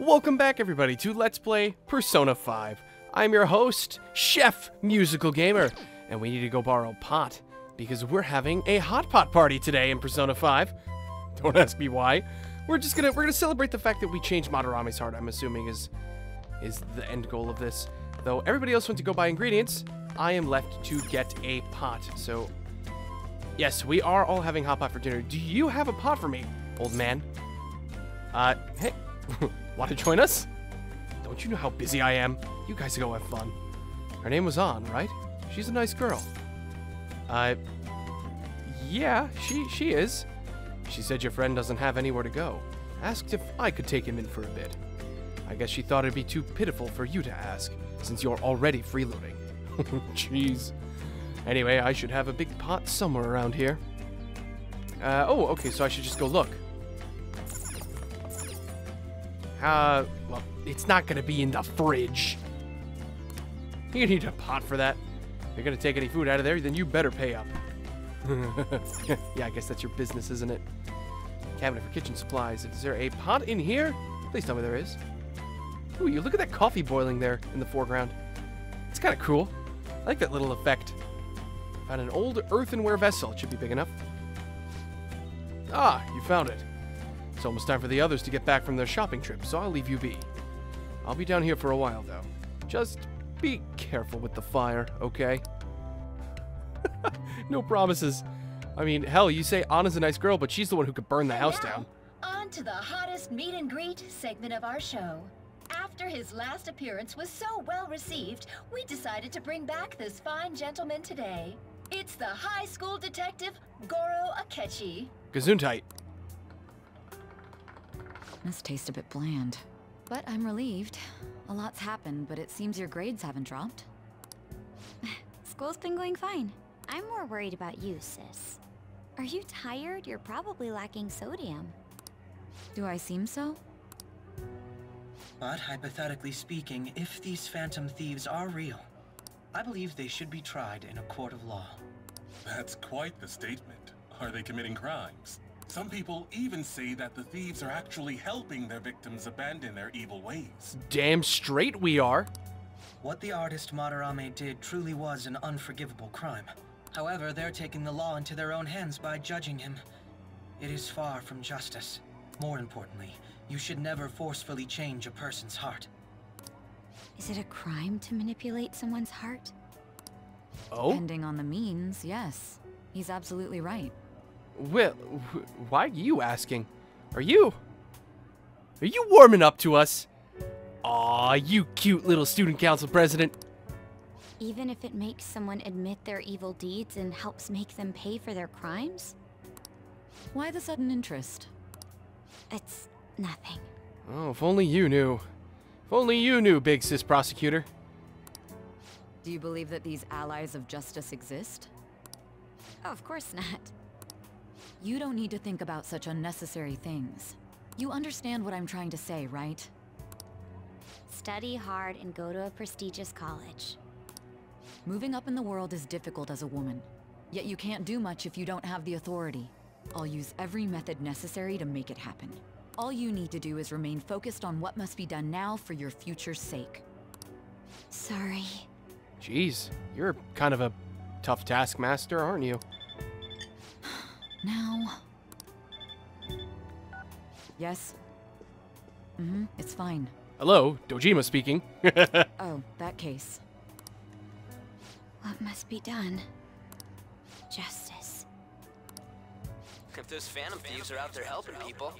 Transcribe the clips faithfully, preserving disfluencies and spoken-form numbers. Welcome back, everybody, to Let's Play Persona five. I'm your host, Chef Musical Gamer, and we need to go borrow pot, because we're having a hot pot party today in Persona five. Don't ask me why. We're just gonna we're gonna celebrate the fact that we changed Madarame's heart. I'm assuming is is the end goal of this. Though everybody else went to go buy ingredients, I am left to get a pot. So, yes, we are all having hot pot for dinner. Do you have a pot for me, old man? Uh, hey. Want to join us? Don't you know how busy I am? You guys go have fun. Her name was Ann, right? She's a nice girl. Uh, yeah, she she is. She said your friend doesn't have anywhere to go. Asked if I could take him in for a bit. I guess she thought it'd be too pitiful for you to ask, since you're already freeloading. Jeez. Anyway, I should have a big pot somewhere around here. Uh, oh, okay, so I should just go look. Uh, well, it's not gonna be in the fridge. You need a pot for that. If you're gonna take any food out of there, then you better pay up. Yeah, I guess that's your business, isn't it? Cabinet for kitchen supplies. Is there a pot in here? Please tell me there is. Ooh, you look at that coffee boiling there in the foreground. It's kind of cool. I like that little effect. Found an old earthenware vessel. It should be big enough. Ah, you found it. It's almost time for the others to get back from their shopping trip, so I'll leave you be. I'll be down here for a while, though. Just be careful with the fire, okay? No promises. I mean, hell, you say Anna's a nice girl, but she's the one who could burn the house down. On to the hottest meet and greet segment of our show. After his last appearance was so well received, we decided to bring back this fine gentleman today. It's the high school detective, Goro Akechi. Gesundheit. Must taste a bit bland. But I'm relieved. A lot's happened, but it seems your grades haven't dropped. School's been going fine. I'm more worried about you, sis. Are you tired? You're probably lacking sodium. Do I seem so? But hypothetically speaking, if these phantom thieves are real, I believe they should be tried in a court of law. That's quite the statement. Are they committing crimes? Some people even say that the thieves are actually helping their victims abandon their evil ways. Damn straight we are. What the artist Madarame did truly was an unforgivable crime. However, they're taking the law into their own hands by judging him. It is far from justice. More importantly, you should never forcefully change a person's heart. Is it a crime to manipulate someone's heart? Oh? Depending on the means, yes. He's absolutely right. Well, why are you asking? Are you? Are you warming up to us? Aw, you cute little student council president. Even if it makes someone admit their evil deeds and helps make them pay for their crimes? Why the sudden interest? It's nothing. Oh, if only you knew. If only you knew, big sis prosecutor. Do you believe that these allies of justice exist? Oh, of course not. You don't need to think about such unnecessary things. You understand what I'm trying to say, right? Study hard and go to a prestigious college. Moving up in the world is difficult as a woman. Yet you can't do much if you don't have the authority. I'll use every method necessary to make it happen. All you need to do is remain focused on what must be done now for your future's sake. Sorry. Jeez, you're kind of a tough taskmaster, aren't you? Now. Yes. Mm-hmm, it's fine. Hello, Dojima speaking. Oh, that case. What must be done? Justice. If those phantom thieves are out there helping people,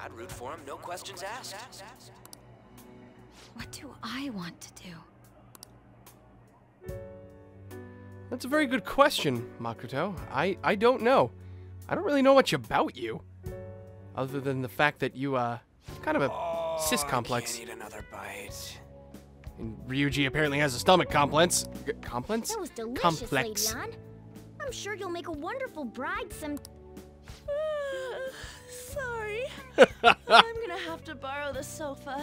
I'd root for them, no questions asked. What do I want to do? That's a very good question, Makoto. I, I don't know. I don't really know much about you, other than the fact that you, uh, kind of a oh, cis complex. I can't eat another bite. And Ryuji apparently has a stomach complex. G complex? That was delicious, complex. Lady Ann. I'm sure you'll make a wonderful bride some. Sorry. I'm gonna have to borrow the sofa.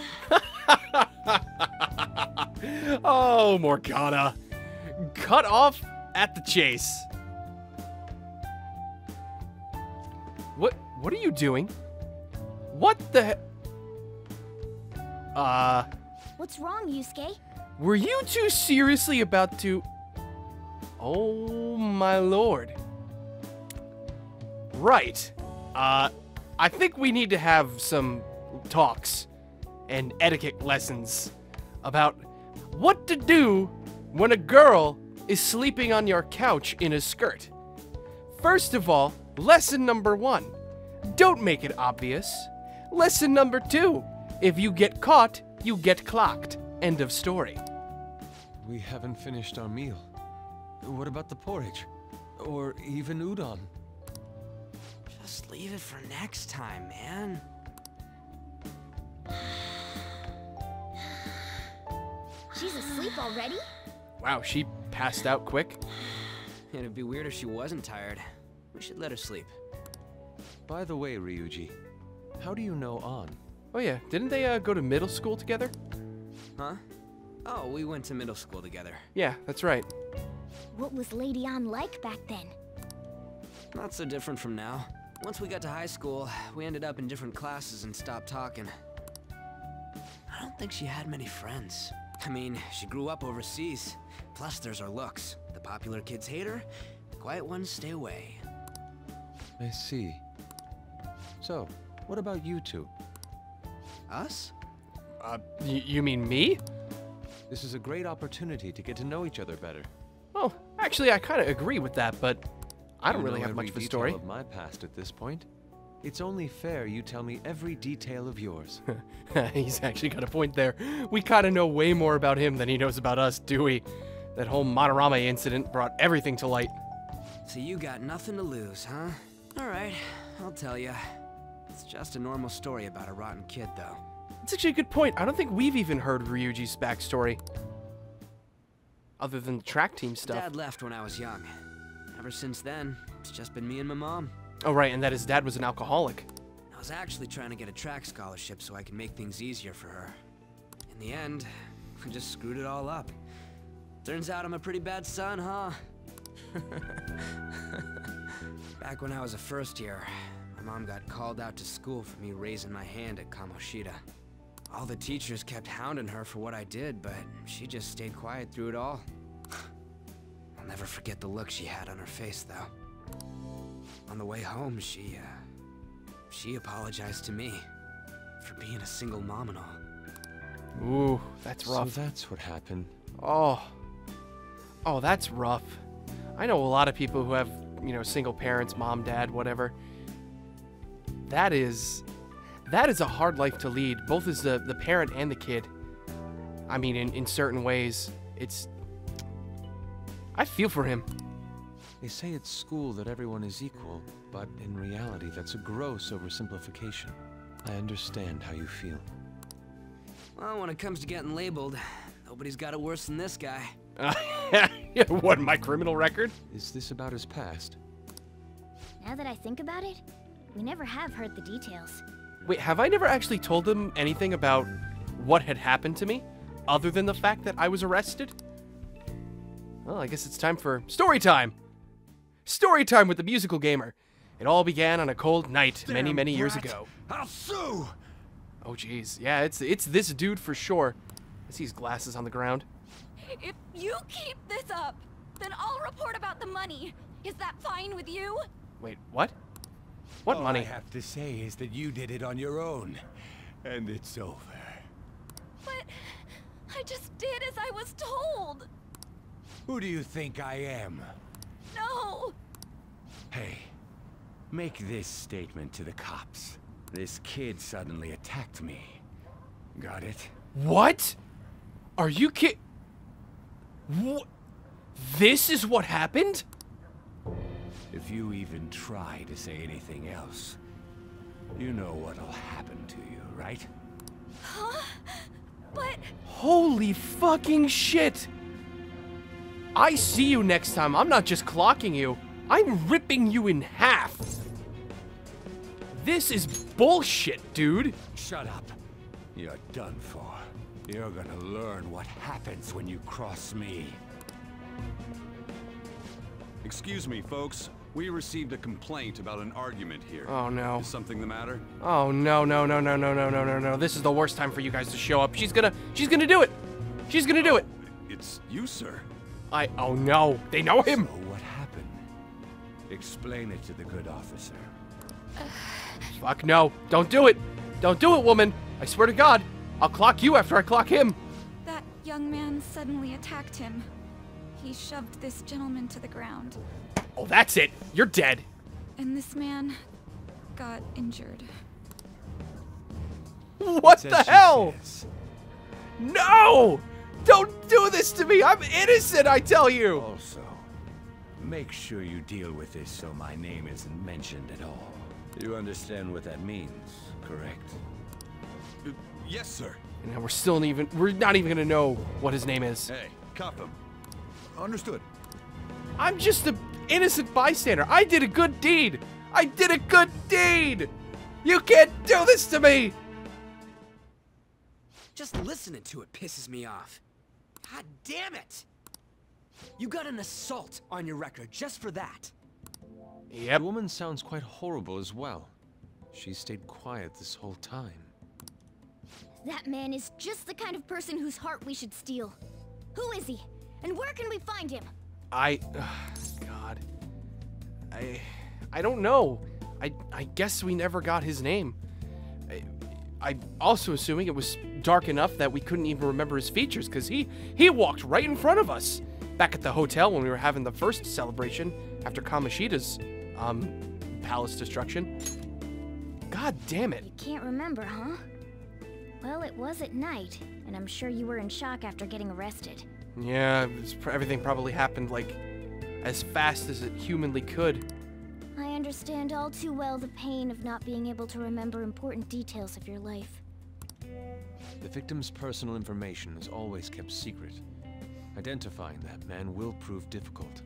Oh, Morgana. Cut off at the chase. What are you doing? What the he- Uh... What's wrong, Yusuke? Were you two seriously about to... Oh, my lord. Right. Uh, I think we need to have some talks and etiquette lessons about what to do when a girl is sleeping on your couch in a skirt. First of all, lesson number one, don't make it obvious. Lesson number two, if you get caught, you get clocked. End of story. We haven't finished our meal. What about the porridge? Or even udon? Just leave it for next time, man. She's asleep already? Wow, she passed out quick. It'd be weird if she wasn't tired. We should let her sleep. By the way, Ryuji, how do you know Ann? Oh yeah, didn't they uh, go to middle school together? Huh? Oh, we went to middle school together. Yeah, that's right. What was Lady Ann like back then? Not so different from now. Once we got to high school, we ended up in different classes and stopped talking. I don't think she had many friends. I mean, she grew up overseas. Plus, there's her looks. The popular kids hate her, the quiet ones stay away. I see. So, what about you two? Us? Uh, y you mean me? This is a great opportunity to get to know each other better. Well, actually, I kind of agree with that, but I don't really have much of a story. You know every detail of my past at this point. It's only fair you tell me every detail of yours. He's actually got a point there. We kind of know way more about him than he knows about us, do we? That whole Madarame incident brought everything to light. So you got nothing to lose, huh? All right, I'll tell you. It's just a normal story about a rotten kid, though. That's actually a good point. I don't think we've even heard Ryuji's backstory. Other than the track team stuff. Dad left when I was young. Ever since then, it's just been me and my mom. Oh, right, and that his dad was an alcoholic. I was actually trying to get a track scholarship so I could make things easier for her. In the end, I just screwed it all up. Turns out I'm a pretty bad son, huh? Back when I was a first year, my mom got called out to school for me raising my hand at Kamoshida. All the teachers kept hounding her for what I did, but she just stayed quiet through it all. I'll never forget the look she had on her face, though. On the way home, she, uh, she apologized to me for being a single mom and all. Ooh, that's rough. So that's what happened. Oh. Oh, that's rough. I know a lot of people who have, you know, single parents, mom, dad, whatever. That is... That is a hard life to lead, both as the, the parent and the kid. I mean, in, in certain ways, it's... I feel for him. They say at school that everyone is equal, but in reality, that's a gross oversimplification. I understand how you feel. Well, when it comes to getting labeled, nobody's got it worse than this guy. What, my criminal record? Is this about his past? Now that I think about it, we never have heard the details. Wait, have I never actually told them anything about what had happened to me, other than the fact that I was arrested? Well, I guess it's time for story time! Story time with the musical gamer. It all began on a cold night Damn many, many years brat. ago. I'll sue! Oh, jeez. Yeah, it's it's this dude for sure. I see his glasses on the ground. If you keep this up, then I'll report about the money. Is that fine with you? Wait, what? What all money? I have to say is that you did it on your own, and it's over. But I just did as I was told. Who do you think I am? No. Hey, make this statement to the cops. This kid suddenly attacked me. Got it? What? Are you kidding? What? This is what happened? If you even try to say anything else, you know what'll happen to you, right? Huh? But... Holy fucking shit! I see you next time. I'm not just clocking you. I'm ripping you in half. This is bullshit, dude. Shut up. You're done for. You're gonna learn what happens when you cross me. Excuse me, folks. We received a complaint about an argument here. Oh no. Is something the matter? Oh no, no, no, no, no, no, no, no, no. This is the worst time for you guys to show up. She's gonna, she's gonna do it. She's gonna do it. It's you, sir. I, oh no, they know him. So what happened? Explain it to the good officer. Fuck no, don't do it. Don't do it, woman. I swear to God, I'll clock you after I clock him. That young man suddenly attacked him. He shoved this gentleman to the ground. Oh, that's it. You're dead. And this man got injured. What the hell? No! Don't do this to me. I'm innocent, I tell you. Also, make sure you deal with this so my name isn't mentioned at all. You understand what that means, correct? Uh, yes, sir. And now we're still not even we're not even gonna know what his name is. Hey, cop him. Understood. I'm just an innocent bystander. I did a good deed. I did a good deed. You can't do this to me. Just listening to it pisses me off. God damn it. You got an assault on your record just for that. Yep. The woman sounds quite horrible as well. She stayed quiet this whole time. That man is just the kind of person whose heart we should steal. Who is he? And where can we find him? I, uh, God, I, I don't know. I, I guess we never got his name. I, I also assuming it was dark enough that we couldn't even remember his features, because he, he walked right in front of us back at the hotel when we were having the first celebration after Kamoshida's, um, palace destruction. God damn it. You can't remember, huh? Well, it was at night, and I'm sure you were in shock after getting arrested. Yeah, pr everything probably happened, like, as fast as it humanly could. I understand all too well the pain of not being able to remember important details of your life. The victim's personal information is always kept secret. Identifying that man will prove difficult.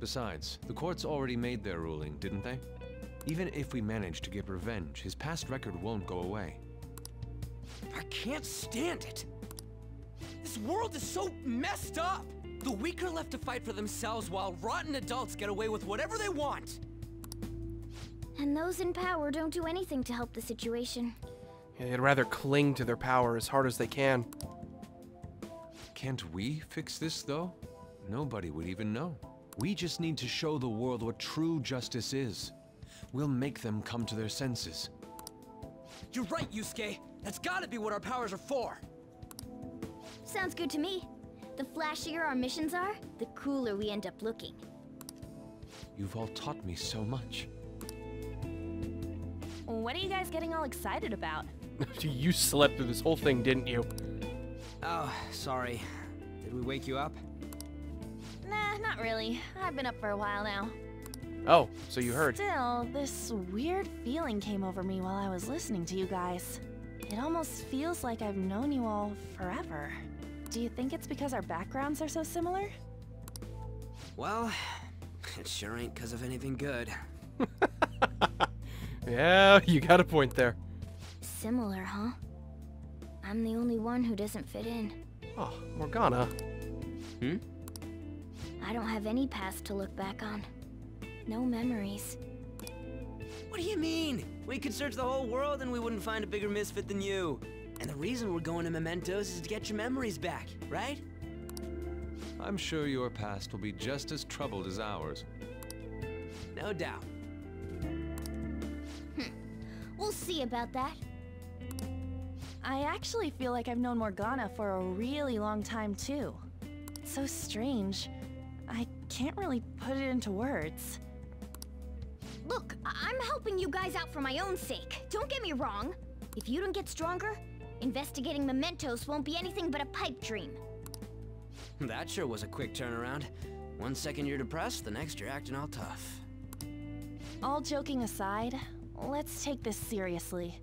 Besides, the courts already made their ruling, didn't they? Even if we manage to get revenge, his past record won't go away. I can't stand it! This world is so messed up! The weak are left to fight for themselves while rotten adults get away with whatever they want! And those in power don't do anything to help the situation. Yeah, they'd rather cling to their power as hard as they can. Can't we fix this, though? Nobody would even know. We just need to show the world what true justice is. We'll make them come to their senses. You're right, Yusuke! That's gotta be what our powers are for! Sounds good to me. The flashier our missions are, the cooler we end up looking. You've all taught me so much. What are you guys getting all excited about? You slept through this whole thing, didn't you? Oh, sorry. Did we wake you up? Nah, not really. I've been up for a while now. Oh, so you heard. Still, this weird feeling came over me while I was listening to you guys. It almost feels like I've known you all forever. Do you think it's because our backgrounds are so similar? Well, it sure ain't because of anything good. Yeah, you got a point there. Similar, huh? I'm the only one who doesn't fit in. Oh, Morgana. Hmm? I don't have any past to look back on. No memories. What do you mean? We could search the whole world and we wouldn't find a bigger misfit than you. And the reason we're going to Mementos is to get your memories back, right? I'm sure your past will be just as troubled as ours. No doubt. Hm. We'll see about that. I actually feel like I've known Morgana for a really long time, too. It's so strange. I can't really put it into words. Look, I'm helping you guys out for my own sake. Don't get me wrong. If you don't get stronger, investigating Mementos won't be anything but a pipe dream. That sure was a quick turnaround. One second you're depressed, the next you're acting all tough. All joking aside, let's take this seriously.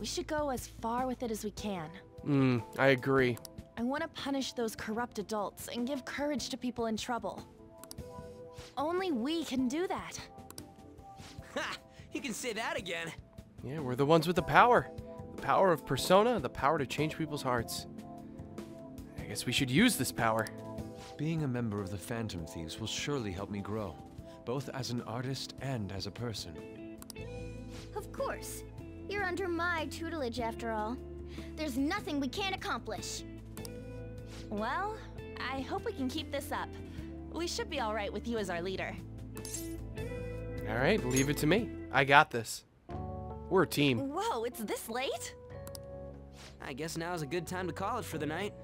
We should go as far with it as we can. Hmm, I agree. I want to punish those corrupt adults and give courage to people in trouble. Only we can do that. Ha! You can say that again. Yeah, we're the ones with the power. The power of persona, the power to change people's hearts. I guess we should use this power. Being a member of the Phantom Thieves will surely help me grow. both as an artist and as a person. Of course. You're under my tutelage after all. There's nothing we can't accomplish. Well, I hope we can keep this up. We should be all right with you as our leader. All right, leave it to me. I got this. We're a team. Whoa, it's this late? I guess now's a good time to call it for the night.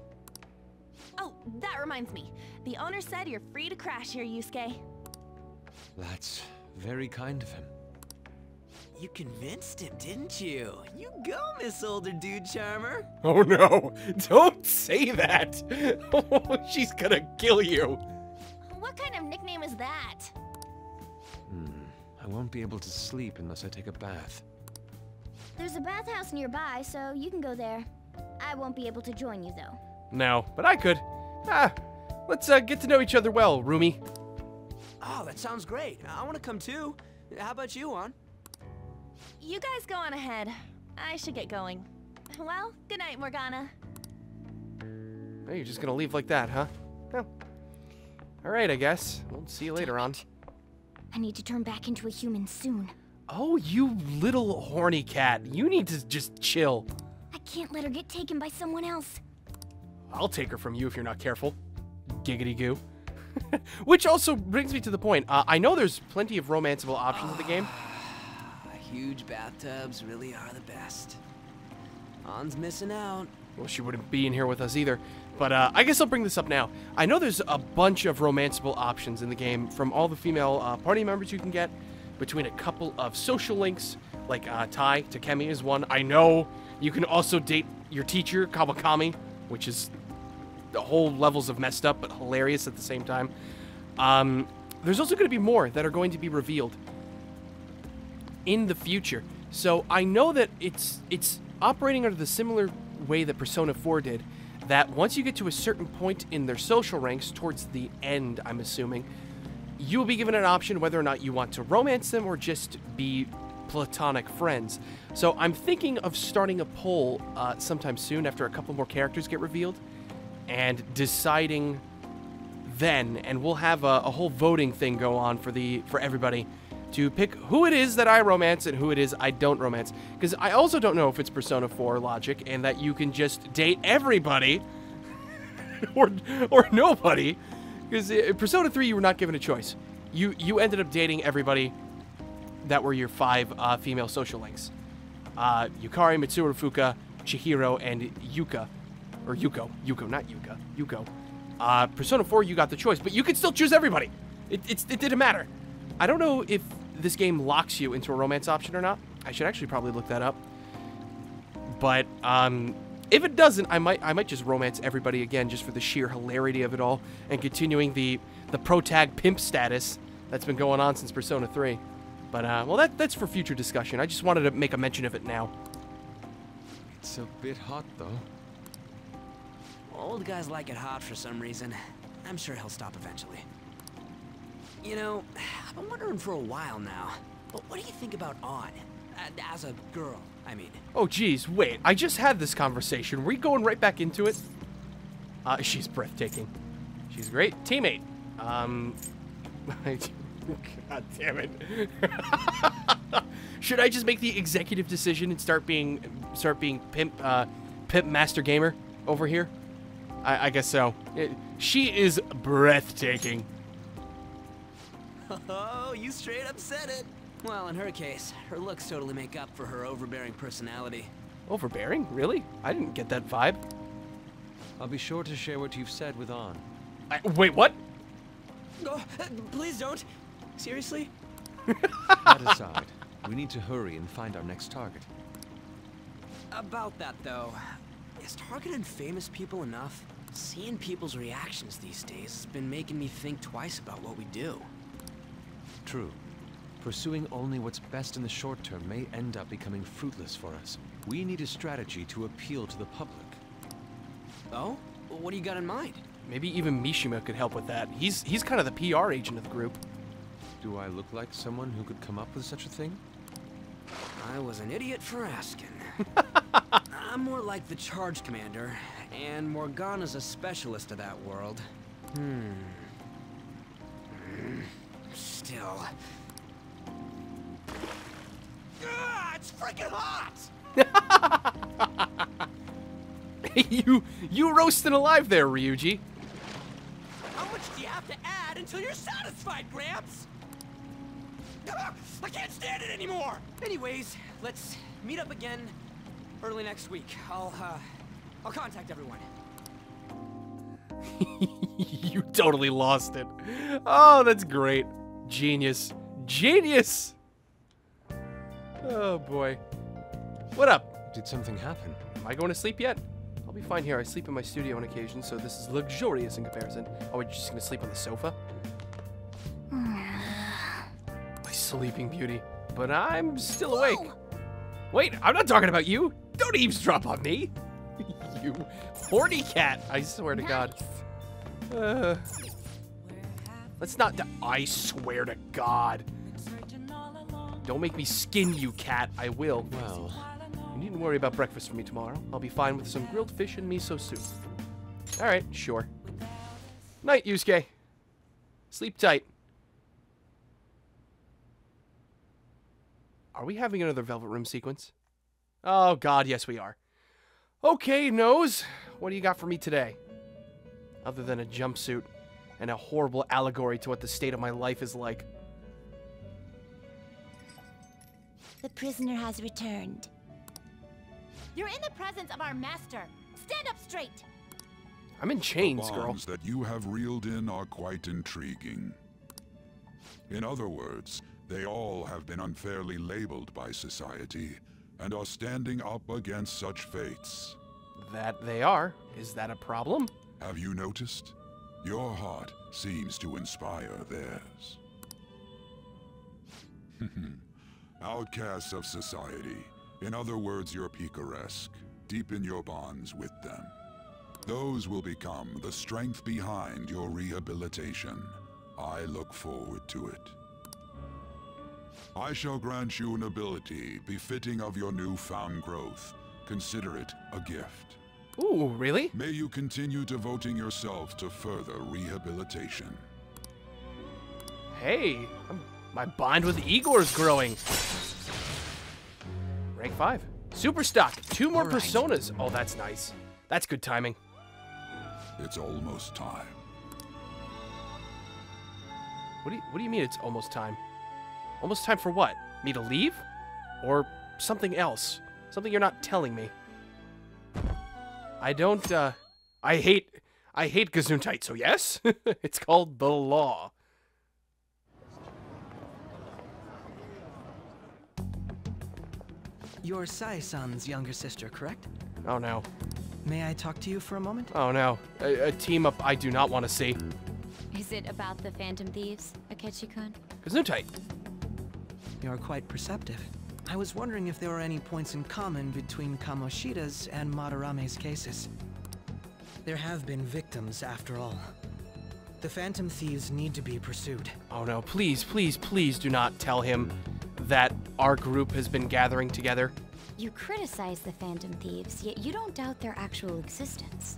Oh, that reminds me. The owner said you're free to crash here, Yusuke. That's very kind of him. You convinced him, didn't you? You go, Miss Older Dude Charmer. Oh no, don't say that. Oh, she's gonna kill you. What kind of nickname is that? Hmm. I won't be able to sleep unless I take a bath. There's a bathhouse nearby, so you can go there. I won't be able to join you, though. No, but I could. Ah, let's uh, get to know each other well, Rumi. Oh, that sounds great. I want to come too. How about you, Ann? You guys go on ahead. I should get going. Well, good night, Morgana. Oh, you're just gonna leave like that, huh? Oh. All right, I guess. We'll see you later, Ann. I need to turn back into a human soon. Oh, you little horny cat. You need to just chill. I can't let her get taken by someone else. I'll take her from you if you're not careful. Giggity goo. Which also brings me to the point. Uh, I know there's plenty of romanceable options in the game. Huge bathtubs really are the best. Ann's missing out. Well, she wouldn't be in here with us either. But uh, I guess I'll bring this up now. I know there's a bunch of romanceable options in the game from all the female uh, party members you can get between a couple of social links, like uh, Tai Takemi is one. I know you can also date your teacher, Kawakami, which is the whole levels of messed up, but hilarious at the same time. Um, there's also going to be more that are going to be revealed in the future. So I know that it's it's operating under the similar way that Persona four did, that once you get to a certain point in their social ranks, towards the end, I'm assuming, you'll be given an option whether or not you want to romance them or just be platonic friends. So I'm thinking of starting a poll uh, sometime soon after a couple more characters get revealed and deciding then, and we'll have a, a whole voting thing go on for the for everybody to pick who it is that I romance and who it is I don't romance. Because I also don't know if it's Persona four logic and that you can just date everybody or, or nobody. Because in Persona three, you were not given a choice. You you ended up dating everybody that were your five uh, female social links. Uh, Yukari, Mitsuru, Fuuka, Chihiro, and Yuka. Or Yuko. Yuko, not Yuka. Yuko. Uh, Persona four, you got the choice, but you could still choose everybody. It, it's, it didn't matter. I don't know if this game locks you into a romance option or not. I should actually probably look that up. But um, if it doesn't, I might I might just romance everybody again just for the sheer hilarity of it all and continuing the the protag pimp status that's been going on since Persona three. But uh, well, that that's for future discussion. I just wanted to make a mention of it now. It's a bit hot though. Old guys like it hot for some reason. I'm sure he'll stop eventually. You know, I've been wondering for a while now, but what do you think about Ann? As a girl, I mean. Oh, geez, wait. I just had this conversation. We're going right back into it. Uh, she's breathtaking. She's a great teammate. Um, God damn it. Should I just make the executive decision and start being, start being pimp, uh, pimp master gamer over here? I, I guess so. It, she is breathtaking. Oh, you straight up said it. Well, in her case, her looks totally make up for her overbearing personality. Overbearing? Really? I didn't get that vibe. I'll be sure to share what you've said with Ann. I, wait, what? Oh, please don't. Seriously? That aside, we need to hurry and find our next target. About that, though, is targeted famous people enough? Seeing people's reactions these days has been making me think twice about what we do. True. Pursuing only what's best in the short term may end up becoming fruitless for us. We need a strategy to appeal to the public. Oh? What do you got in mind? Maybe even Mishima could help with that. He's he's kind of the P R agent of the group. Do I look like someone who could come up with such a thing? I was an idiot for asking. I'm more like the charge commander, and Morgana's a specialist of that world. Hmm. still. Ah, it's freaking hot! you you roasting alive there, Ryuji. How much do you have to add until you're satisfied, Gramps? I can't stand it anymore! Anyways, let's meet up again early next week. I'll, uh, I'll contact everyone. You totally lost it. Oh, that's great. Genius. Genius! Oh, boy. What up? Did something happen? Am I going to sleep yet? I'll be fine here. I sleep in my studio on occasion, so this is luxurious in comparison. Oh, we're just going to sleep on the sofa? My sleeping beauty. But I'm still awake. Whoa. Wait, I'm not talking about you. Don't eavesdrop on me. You horny cat, I swear to God. Uh, let's not die. I swear to God. Don't make me skin you, cat. I will. Well, you needn't worry about breakfast for me tomorrow. I'll be fine with some grilled fish and miso soup. All right, sure. Night, Yusuke. Sleep tight. Are we having another Velvet Room sequence? Oh, God, yes, we are. Okay, Nose. What do you got for me today? Other than a jumpsuit and a horrible allegory to what the state of my life is like. The prisoner has returned. You're in the presence of our master. Stand up straight. I'm in chains, girl. The bonds that you have reeled in are quite intriguing. In other words, they all have been unfairly labeled by society and are standing up against such fates. That they are. Is that a problem? Have you noticed? Your heart seems to inspire theirs. Outcasts of society. In other words, you're picaresque. Deepen your bonds with them. Those will become the strength behind your rehabilitation. I look forward to it. I shall grant you an ability befitting of your newfound growth. Consider it a gift. Ooh, really? May you continue devoting yourself to further rehabilitation. Hey, I'm, my bond with Igor is growing. Rank five. Super stock. Two more right. Personas. Oh, that's nice. That's good timing. It's almost time. What do you, what do you mean it's almost time? Almost time for what? Me to leave? Or something else? Something you're not telling me. I don't, uh... I hate... I hate Gesundheit, so yes? It's called the law. You're Sai-san's younger sister, correct? Oh, no. May I talk to you for a moment? Oh, no. A, a team-up I do not want to see. Is it about the Phantom Thieves, Akechi-kun? Gesundheit. You're quite perceptive. I was wondering if there were any points in common between Kamoshida's and Madarame's cases. There have been victims, after all. The Phantom Thieves need to be pursued. Oh no, please, please, please do not tell him that our group has been gathering together. You criticize the Phantom Thieves, yet you don't doubt their actual existence.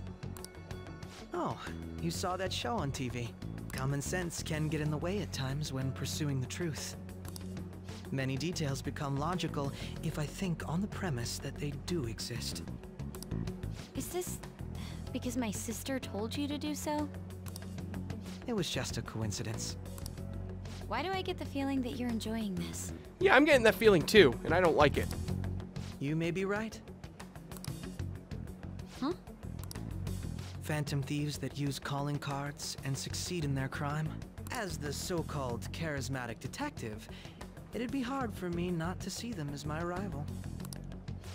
Oh, you saw that show on T V. Common sense can get in the way at times when pursuing the truth. Many details become logical if I think on the premise that they do exist. Is this because my sister told you to do so? It was just a coincidence. Why do I get the feeling that you're enjoying this? Yeah, I'm getting that feeling too, and I don't like it. You may be right. Huh? Phantom thieves that use calling cards and succeed in their crime. As the so-called charismatic detective, it'd be hard for me not to see them as my rival.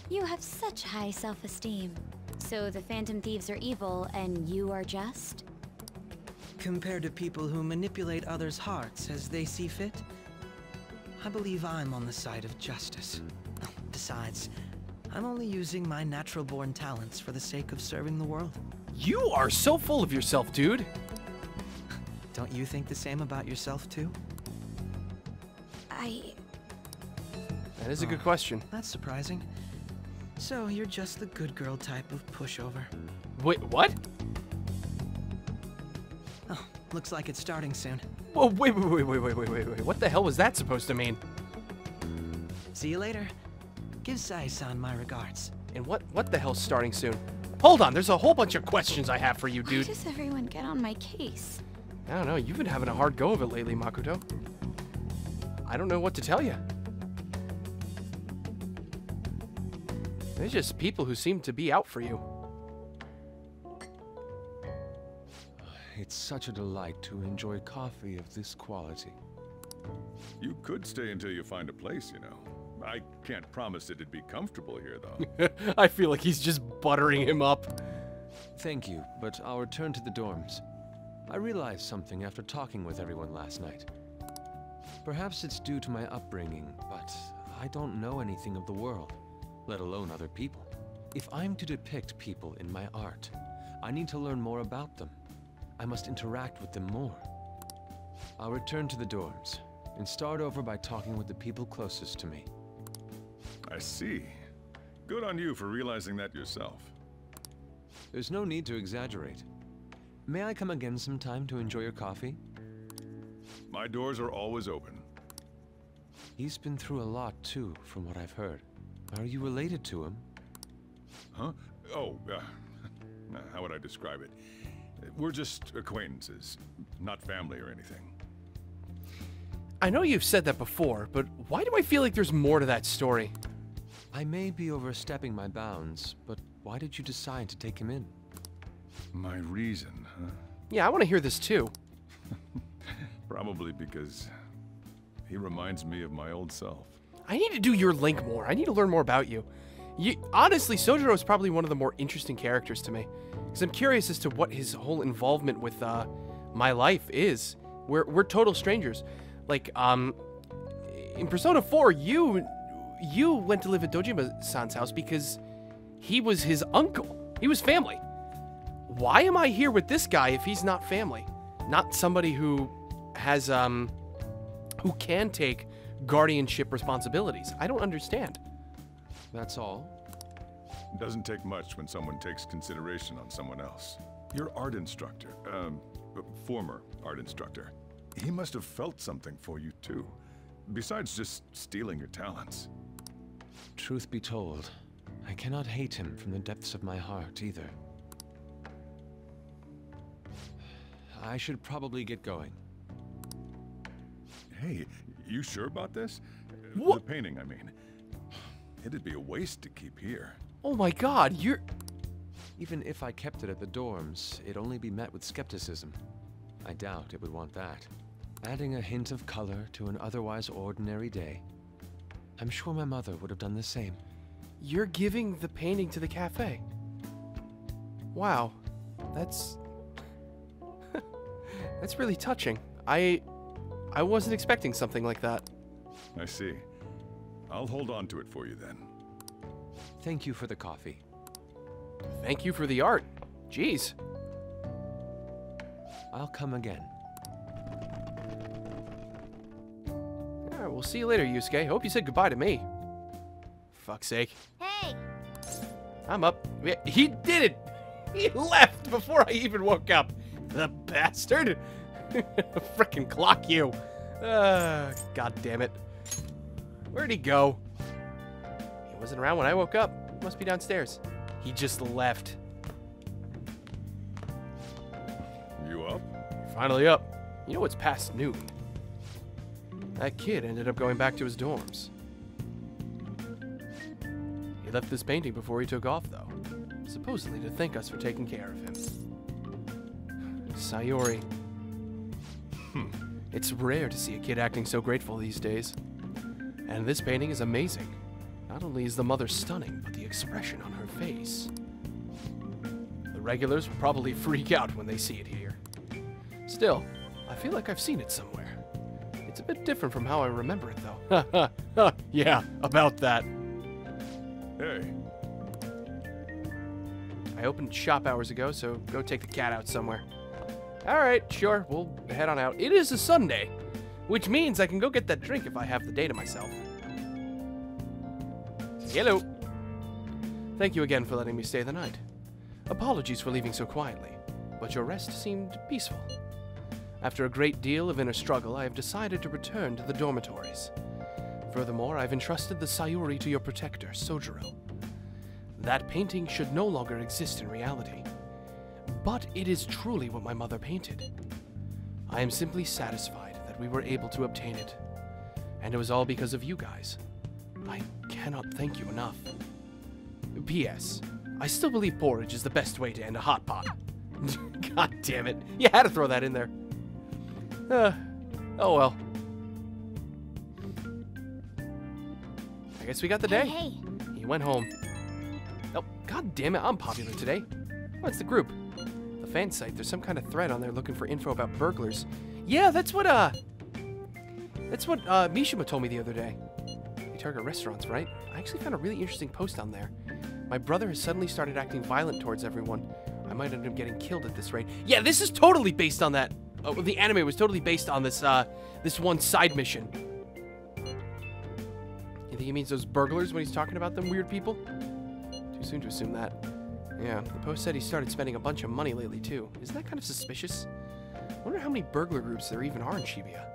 You have such high self-esteem. So the Phantom Thieves are evil, and you are just? Compared to people who manipulate others' hearts as they see fit, I believe I'm on the side of justice. Besides, I'm only using my natural-born talents for the sake of serving the world. You are so full of yourself, dude! Don't you think the same about yourself, too? I... That is a good question. Oh, that's surprising. So you're just the good girl type of pushover. Wait, what? Oh, looks like it's starting soon. Whoa, wait, wait, wait, wait, wait, wait, wait. What the hell was that supposed to mean? See you later. Give Sai-san my regards. And what, what the hell's starting soon? Hold on, there's a whole bunch of questions I have for you, dude. Why does everyone get on my case? I don't know, you've been having a hard go of it lately, Makoto. I don't know what to tell you. There's just people who seem to be out for you. It's such a delight to enjoy coffee of this quality. You could stay until you find a place, you know. I can't promise that it'd be comfortable here, though. I feel like he's just buttering him up. Thank you, but I'll return to the dorms. I realized something after talking with everyone last night. Perhaps it's due to my upbringing, but I don't know anything of the world, let alone other people. If I'm to depict people in my art, I need to learn more about them. I must interact with them more. I'll return to the dorms and start over by talking with the people closest to me. I see. Good on you for realizing that yourself. There's no need to exaggerate. May I come again sometime to enjoy your coffee? My doors are always open. He's been through a lot, too, from what I've heard. Are you related to him? Huh? Oh, uh, how would I describe it? We're just acquaintances, not family or anything. I know you've said that before, but why do I feel like there's more to that story? I may be overstepping my bounds, but why did you decide to take him in? My reason, huh? Yeah, I want to hear this too. Probably because he reminds me of my old self. I need to do your link more. I need to learn more about you. You honestly, Sojiro is probably one of the more interesting characters to me. Because I'm curious as to what his whole involvement with uh, my life is. We're, we're total strangers. Like, um, in Persona four, you, you went to live at Dojima-san's house because he was his uncle. He was family. Why am I here with this guy if he's not family? Not somebody who has, um, who can take guardianship responsibilities. I don't understand. That's all. It doesn't take much when someone takes consideration on someone else. Your art instructor, um, former art instructor, he must have felt something for you too, besides just stealing your talents. Truth be told, I cannot hate him from the depths of my heart either. I should probably get going. Hey, you sure about this? What? The painting, I mean. It'd be a waste to keep here. Oh my god, you're... Even if I kept it at the dorms, it'd only be met with skepticism. I doubt it would want that. Adding a hint of color to an otherwise ordinary day. I'm sure my mother would have done the same. You're giving the painting to the cafe. Wow. That's... That's really touching. I... I wasn't expecting something like that. I see. I'll hold on to it for you then. Thank you for the coffee. Thank you for the art. Jeez. I'll come again. Alright, we'll see you later, Yusuke. Hope you said goodbye to me. Fuck's sake. Hey! I'm up. He did it! He left before I even woke up. The bastard! Frickin' clock you. Uh, God damn it. Where'd he go? He wasn't around when I woke up. He must be downstairs. He just left. You up? Finally up. You know it's past noon. That kid ended up going back to his dorms. He left this painting before he took off, though. Supposedly to thank us for taking care of him. Sayuri. Hmm. It's rare to see a kid acting so grateful these days. And this painting is amazing. Not only is the mother stunning, but the expression on her face. The regulars will probably freak out when they see it here. Still, I feel like I've seen it somewhere. It's a bit different from how I remember it, though. Yeah, about that. Hey. I opened shop hours ago, so go take the cat out somewhere. Alright, sure, we'll head on out. It is a Sunday. Which means I can go get that drink if I have the day to myself. Hello. Thank you again for letting me stay the night. Apologies for leaving so quietly, but your rest seemed peaceful. After a great deal of inner struggle, I have decided to return to the dormitories. Furthermore, I've entrusted the Sayuri to your protector, Sojiro. That painting should no longer exist in reality. But it is truly what my mother painted. I am simply satisfied that we were able to obtain it. And it was all because of you guys. I cannot thank you enough. P S. I still believe porridge is the best way to end a hot pot. God damn it. You had to throw that in there. Uh, oh well. I guess we got the day. Hey, hey. He went home. Oh, god damn it, I'm popular today. What's the group? The fan site, there's some kind of thread on there looking for info about burglars. Yeah, that's what, uh... That's what, uh, Mishima told me the other day. You target restaurants, right? I actually found a really interesting post on there. My brother has suddenly started acting violent towards everyone. I might end up getting killed at this rate. Yeah, this is totally based on that. Oh, the anime was totally based on this, uh, this one side mission. You think he means those burglars when he's talking about them weird people? Too soon to assume that. Yeah, the post said he started spending a bunch of money lately, too. Isn't that kind of suspicious? I wonder how many burglar groups there even are in Shibuya.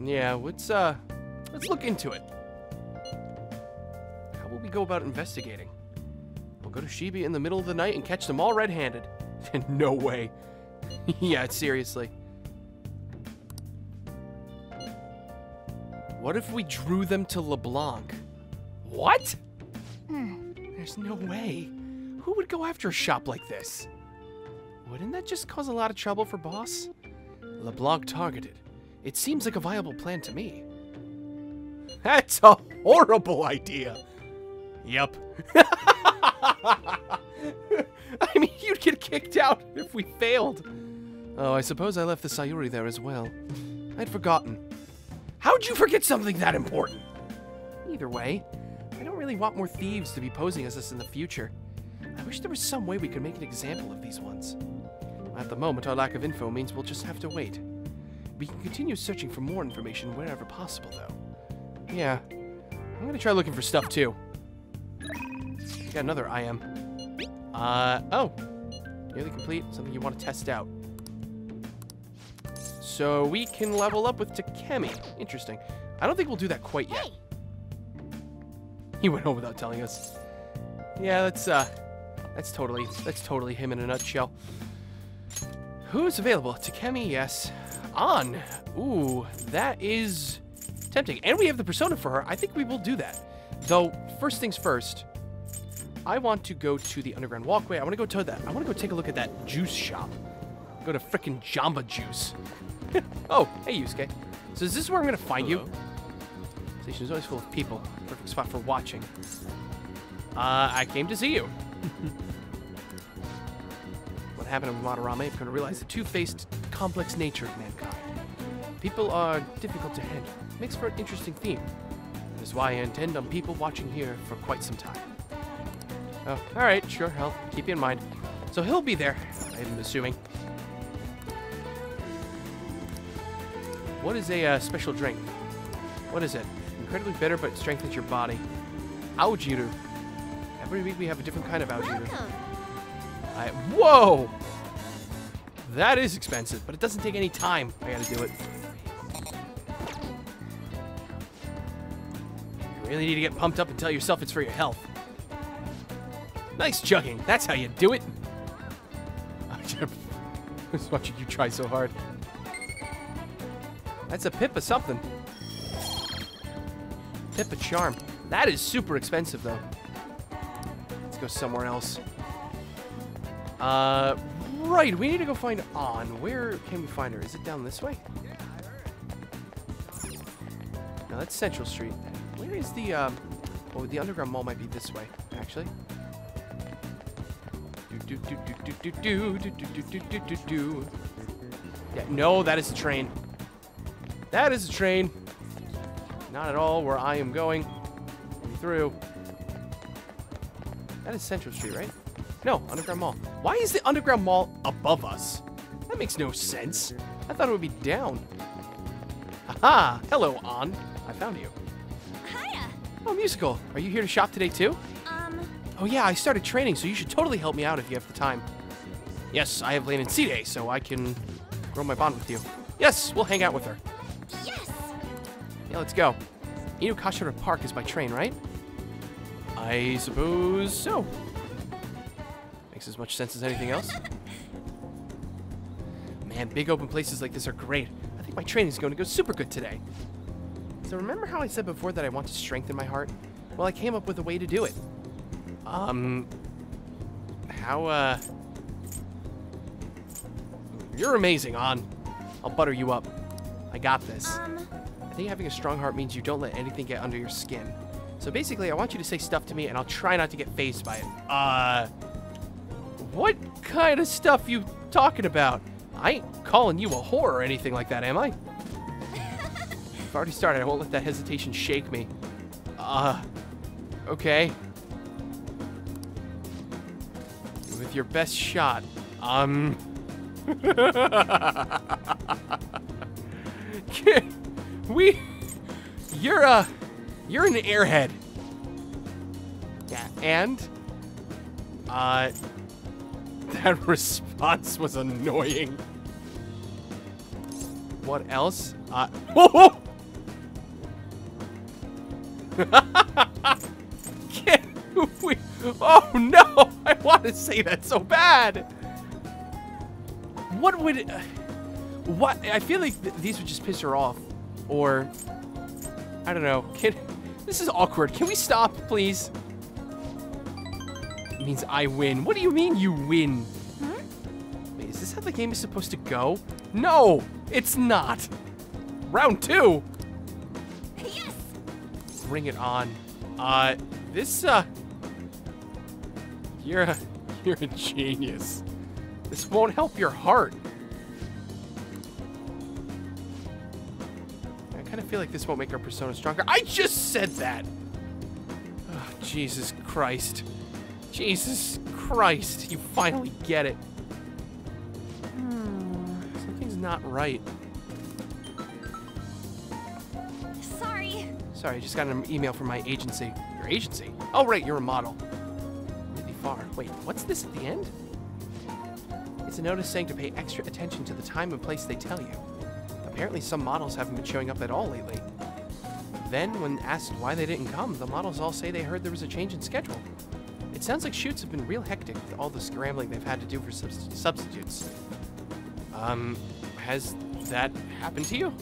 Yeah, let's, uh, let's look into it. How will we go about investigating? We'll go to Shibuya in the middle of the night and catch them all red-handed. No way. Yeah, seriously. What if we drew them to LeBlanc? What? Mm. There's no way. Who would go after a shop like this? Wouldn't that just cause a lot of trouble for boss? LeBlanc targeted. It seems like a viable plan to me. That's a horrible idea. Yep. I mean, you'd get kicked out if we failed. Oh, I suppose I left the Sayuri there as well. I'd forgotten. How'd you forget something that important? Either way, I don't really want more thieves to be posing as us in the future. I wish there was some way we could make an example of these ones. At the moment, our lack of info means we'll just have to wait. We can continue searching for more information wherever possible, though. Yeah. I'm gonna try looking for stuff, too. I got another I M. Uh, oh. Nearly complete. Something you want to test out. So we can level up with Takemi. Interesting. I don't think we'll do that quite yet. Hey. He went home without telling us. Yeah, that's, uh, that's totally, that's totally him in a nutshell. Who's available? Takemi, yes. Ann. Ooh, that is tempting. And we have the persona for her. I think we will do that. Though, first things first. I want to go to the underground walkway. I want to go to that. I want to go take a look at that juice shop. Go to frickin' Jamba Juice. Oh, hey, Yusuke. So is this where I'm going to find Hello. you? The station is always full of people. Perfect spot for watching. Uh, I came to see you. What happened in Madarame, I'm going to realize the two-faced, complex nature of mankind. People are difficult to handle. Makes for an interesting theme. That is why I intend on people watching here for quite some time. Oh, alright, sure, I'll keep you in mind. So he'll be there, I'm assuming. What is a uh, special drink? What is it? Incredibly bitter, but strengthens your body. Aojiru. Every week we have a different kind of Aojiru. I, whoa! That is expensive, but it doesn't take any time. I gotta do it. You really need to get pumped up and tell yourself it's for your health. Nice chugging. That's how you do it. I was watching you try so hard. That's a pip of something. Pip of charm. That is super expensive, though. Let's go somewhere else. Uh, right. We need to go find Ann. Where can we find her? Is it down this way? No, that's Central Street. Where is the, um... oh, the underground mall might be this way, actually. Do, do, do, do, do, do, do, do, do, do, do. Yeah, no, that is a train. That is a train. Not at all where I am going. Let me through. That is Central Street, right? No, Underground Mall. Why is the Underground Mall above us? That makes no sense. I thought it would be down. Aha! Hello, Ann. I found you. Hiya. Oh, Musical. Are you here to shop today, too? Oh yeah, I started training, so you should totally help me out if you have the time. Yes, I have landed C Day, so I can grow my bond with you. Yes, we'll hang out with her. Yes! Yeah, let's go. Inukashira Park is by train, right? I suppose so. Makes as much sense as anything else. Man, big open places like this are great. I think my training is going to go super good today. So remember how I said before that I want to strengthen my heart? Well, I came up with a way to do it. Um, how, uh... You're amazing, Ann. I'll butter you up. I got this. Um, I think having a strong heart means you don't let anything get under your skin. So basically, I want you to say stuff to me, and I'll try not to get fazed by it. Uh, what kind of stuff you talking about? I ain't calling you a whore or anything like that, am I? I've already started. I won't let that hesitation shake me. Uh, okay. With your best shot. Um... we, you're a, you're an airhead. Yeah. And, uh, that response was annoying. What else? Uh, whoa, whoa. we, oh no! I want to say that so bad. What would, uh, what, I feel like th these would just piss her off, or, I don't know, can, this is awkward, can we stop, please? It means I win. What do you mean you win? Huh? Wait, is this how the game is supposed to go? No, it's not. Round two. Yes. Bring it on. Uh, this, uh, you're a, you're a genius. This won't help your heart. I kind of feel like this won't make our persona stronger. I just said that! Oh, Jesus Christ. Jesus Christ, you finally get it. Mm. Something's not right. Sorry. Sorry, I just got an email from my agency. Your agency? Oh, right, you're a model. Really far. Wait, what's this at the end? It's a notice saying to pay extra attention to the time and place they tell you. Apparently some models haven't been showing up at all lately. Then, when asked why they didn't come, the models all say they heard there was a change in schedule. It sounds like shoots have been real hectic with all the scrambling they've had to do for subst substitutes. Um, has that happened to you?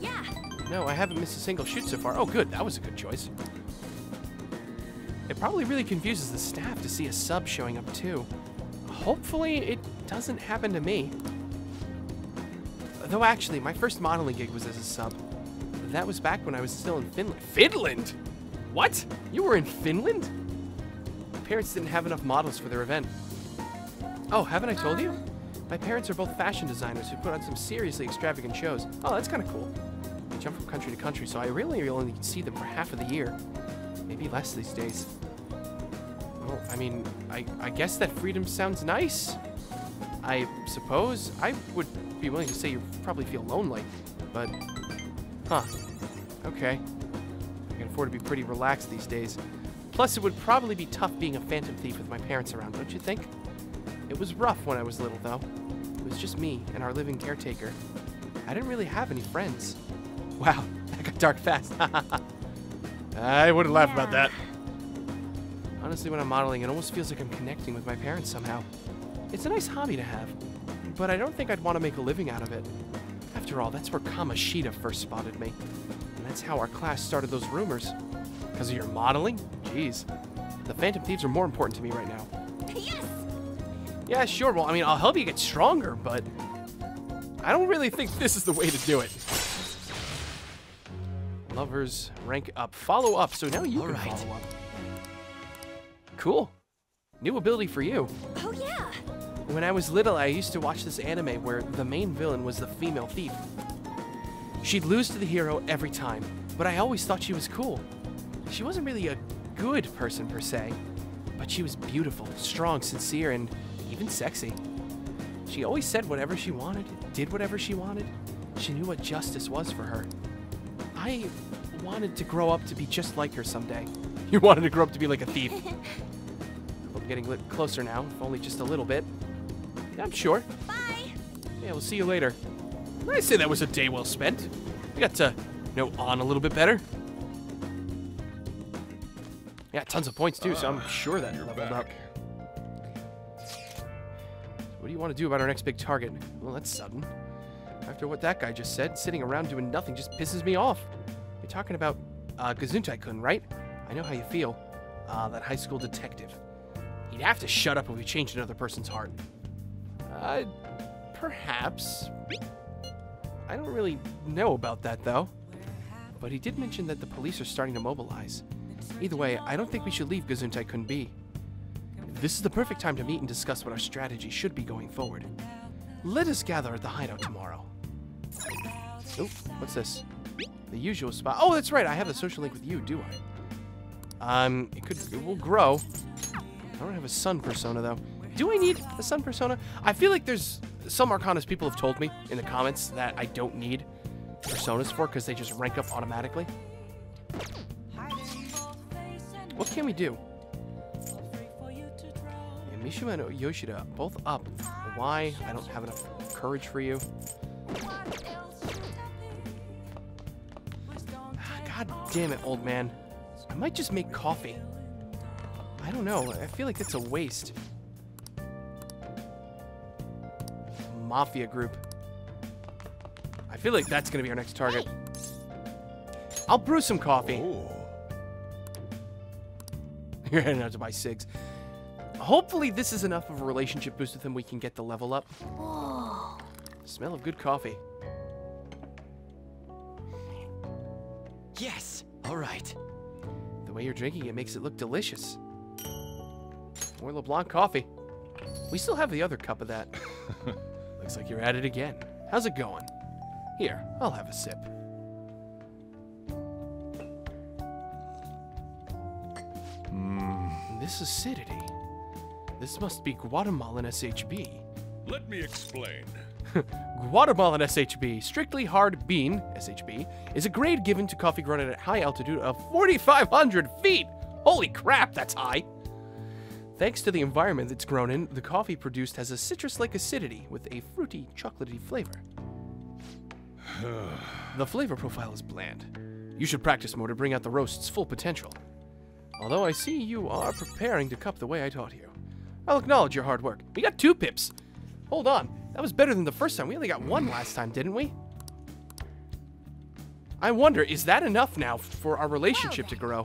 Yeah. No, I haven't missed a single shoot so far. Oh good, that was a good choice. It probably really confuses the staff to see a sub showing up too. Hopefully, it doesn't happen to me. Though actually, my first modeling gig was as a sub. That was back when I was still in Finland. Finland? What? You were in Finland? My parents didn't have enough models for their event. Oh, haven't I told you? My parents are both fashion designers who put on some seriously extravagant shows. Oh, that's kind of cool. They jump from country to country, so I really only see them for half of the year. Maybe less these days. I mean, I, I guess that freedom sounds nice. I suppose I would be willing to say you probably feel lonely, but, huh, okay. I can afford to be pretty relaxed these days. Plus, it would probably be tough being a phantom thief with my parents around, don't you think? It was rough when I was little, though. It was just me and our living caretaker. I didn't really have any friends. Wow, that got dark fast. I wouldn't laugh about that. Honestly, when I'm modeling, it almost feels like I'm connecting with my parents somehow. It's a nice hobby to have, but I don't think I'd want to make a living out of it. After all, that's where Kamoshida first spotted me. And that's how our class started those rumors. Because of your modeling? Jeez. The Phantom Thieves are more important to me right now. Yes! Yeah, sure, well, I mean, I'll help you get stronger, but... I don't really think this is the way to do it. Lovers, rank up. Follow up, so now you all can right. Follow up. Cool. New ability for you. Oh, yeah. When I was little, I used to watch this anime where the main villain was the female thief. She'd lose to the hero every time, but I always thought she was cool. She wasn't really a good person, per se, but she was beautiful, strong, sincere, and even sexy. She always said whatever she wanted, did whatever she wanted. She knew what justice was for her. I wanted to grow up to be just like her someday. You wanted to grow up to be like a thief. We're getting lit closer now, if only just a little bit. Yeah, I'm sure. Bye! Yeah, we'll see you later. I say that was a day well spent. We got to know Ann a little bit better. Yeah, tons of points too, so I'm sure that leveled up. What do you want to do about our next big target? Well, that's sudden. After what that guy just said, sitting around doing nothing just pisses me off. You're talking about uh, Gazuntai-kun, right? I know how you feel. Ah, uh, that high school detective. He'd have to shut up if we changed another person's heart. Uh, perhaps. I don't really know about that, though. But he did mention that the police are starting to mobilize. Either way, I don't think we should leave Gazuntai-kun be. This is the perfect time to meet and discuss what our strategy should be going forward. Let us gather at the hideout tomorrow. Oh, what's this? The usual spot. Oh, that's right. I have a social link with you, do I? Um, it could. It will grow. I don't have a sun persona, though. Do I need a sun persona? I feel like there's some Arcanas people have told me in the comments that I don't need personas for because they just rank up automatically. What can we do? Yeah, Mishima and Yoshida, both up. Why? I don't have enough courage for you. God damn it, old man. I might just make coffee. I don't know. I feel like that's a waste. Mafia group. I feel like that's going to be our next target. I'll brew some coffee. Ooh. You're heading out to buy cigs. Hopefully this is enough of a relationship boost with him we can get the level up. Whoa. Smell of good coffee. Yes! All right. The way you're drinking it makes it look delicious. More LeBlanc coffee. We still have the other cup of that. Looks like you're at it again. How's it going? Here, I'll have a sip. Mm. This acidity. This must be Guatemalan S H B. Let me explain. Guatemalan S H B, strictly hard bean, S H B, is a grade given to coffee grown at a high altitude of forty-five hundred feet. Holy crap, that's high. Thanks to the environment it's grown in, the coffee produced has a citrus-like acidity with a fruity, chocolatey flavor. The flavor profile is bland. You should practice more to bring out the roast's full potential. Although I see you are preparing to cup the way I taught you. I'll acknowledge your hard work. We got two pips. Hold on. That was better than the first time. We only got one last time, didn't we? I wonder, is that enough now for our relationship to grow?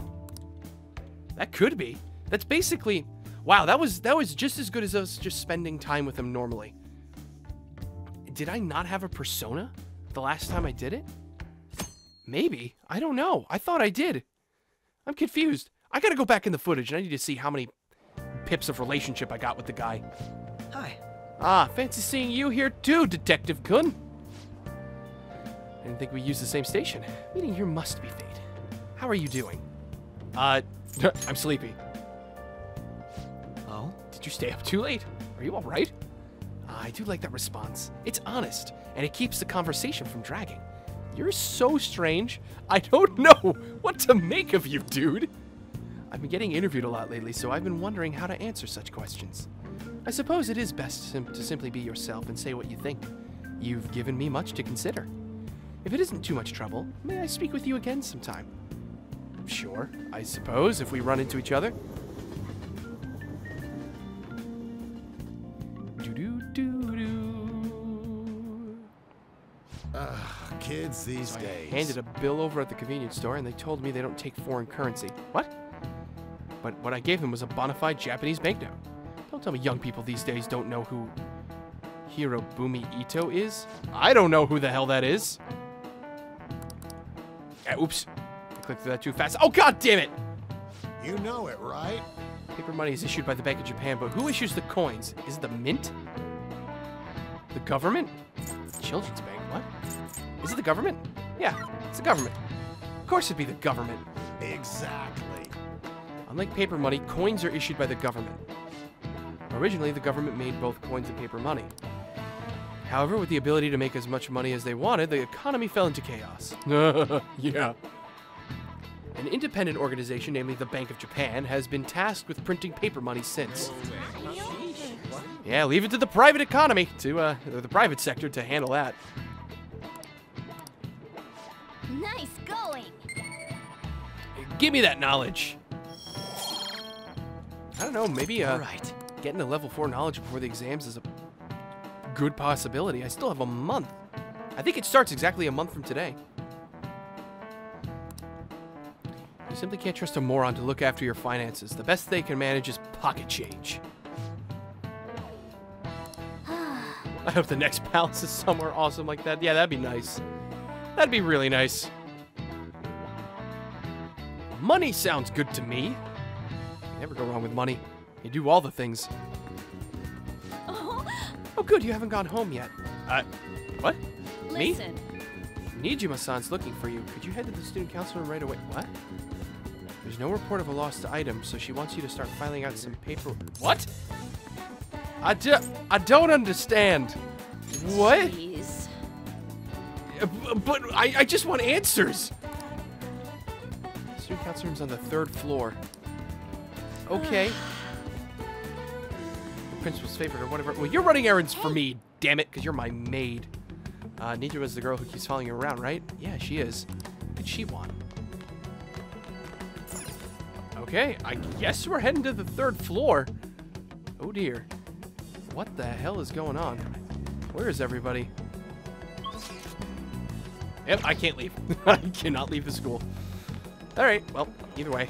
That could be. That's basically... Wow, that was that was just as good as us just spending time with him normally. Did I not have a persona the last time I did it? Maybe. I don't know. I thought I did. I'm confused. I gotta go back in the footage, and I need to see how many pips of relationship I got with the guy. Hi. Ah, fancy seeing you here too, Detective Kun. I didn't think we used the same station. Meeting here must be fate. How are you doing? Uh, I'm sleepy. Oh? Did you stay up too late? Are you alright? Ah, I do like that response. It's honest, and it keeps the conversation from dragging. You're so strange. I don't know what to make of you, dude. I've been getting interviewed a lot lately, so I've been wondering how to answer such questions. I suppose it is best sim to simply be yourself and say what you think. You've given me much to consider. If it isn't too much trouble, may I speak with you again sometime? Sure, I suppose, if we run into each other. Doo-doo-doo-doo. Ugh, kids these so days. I handed a bill over at the convenience store, and they told me they don't take foreign currency. What? But what I gave him was a bona fide Japanese banknote. Don't tell me young people these days don't know who Hirobumi Ito is. I don't know who the hell that is. Yeah, oops. I clicked through that too fast. Oh, god damn it! You know it, right? Paper money is issued by the Bank of Japan, but who issues the coins? Is it the mint? The government? Children's Bank, what? Is it the government? Yeah, it's the government. Of course it'd be the government. Exactly. Unlike paper money, coins are issued by the government. Originally, the government made both coins and paper money. However, with the ability to make as much money as they wanted, the economy fell into chaos. Yeah. An independent organization, namely the Bank of Japan, has been tasked with printing paper money since. Yeah, leave it to the private economy, to uh, the private sector to handle that. Nice going. Give me that knowledge. I don't know, maybe uh, right. getting a level four knowledge before the exams is a good possibility. I still have a month. I think it starts exactly a month from today. You simply can't trust a moron to look after your finances. The best they can manage is pocket change. I hope the next palace is somewhere awesome like that. Yeah, that'd be nice. That'd be really nice. Money sounds good to me. You never go wrong with money. You do all the things. Oh, oh good, you haven't gone home yet. Uh, what? Listen. Me? Nijima-san's looking for you. Could you head to the student council room right away? What? There's no report of a lost item, so she wants you to start filing out some paper. What? I, do I don't understand. What? Jeez. But I, I just want answers. The student council room's on the third floor. Okay. The principal's favorite or whatever. Well, you're running errands for me, damn it, because you're my maid. Uh, Nidra is the girl who keeps following you around, right? Yeah, she is. What did she want? Okay, I guess we're heading to the third floor. Oh dear. What the hell is going on? Where is everybody? Yep, I can't leave. I cannot leave the school. Alright, well, either way.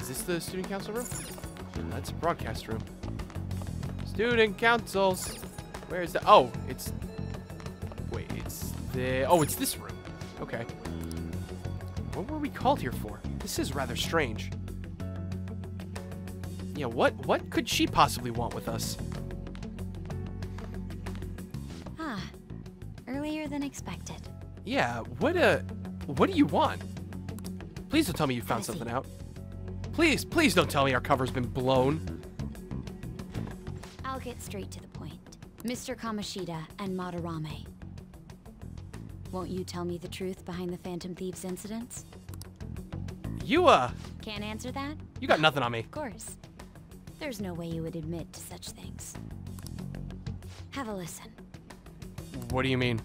Is this the student council room? That's the broadcast room. Student councils. Where is the? Oh, it's. Wait, it's the. Oh, it's this room. Okay. What were we called here for? This is rather strange. Yeah. What? What could she possibly want with us? Ah, earlier than expected. Yeah. What uh? What do you want? Please don't tell me you found something out. Please, please don't tell me our cover's been blown. I'll get straight to the point. Mister Kamoshida and Madarame. Won't you tell me the truth behind the Phantom Thieves incidents? You, uh... Can't answer that? You got nothing on me. Of course. There's no way you would admit to such things. Have a listen. What do you mean?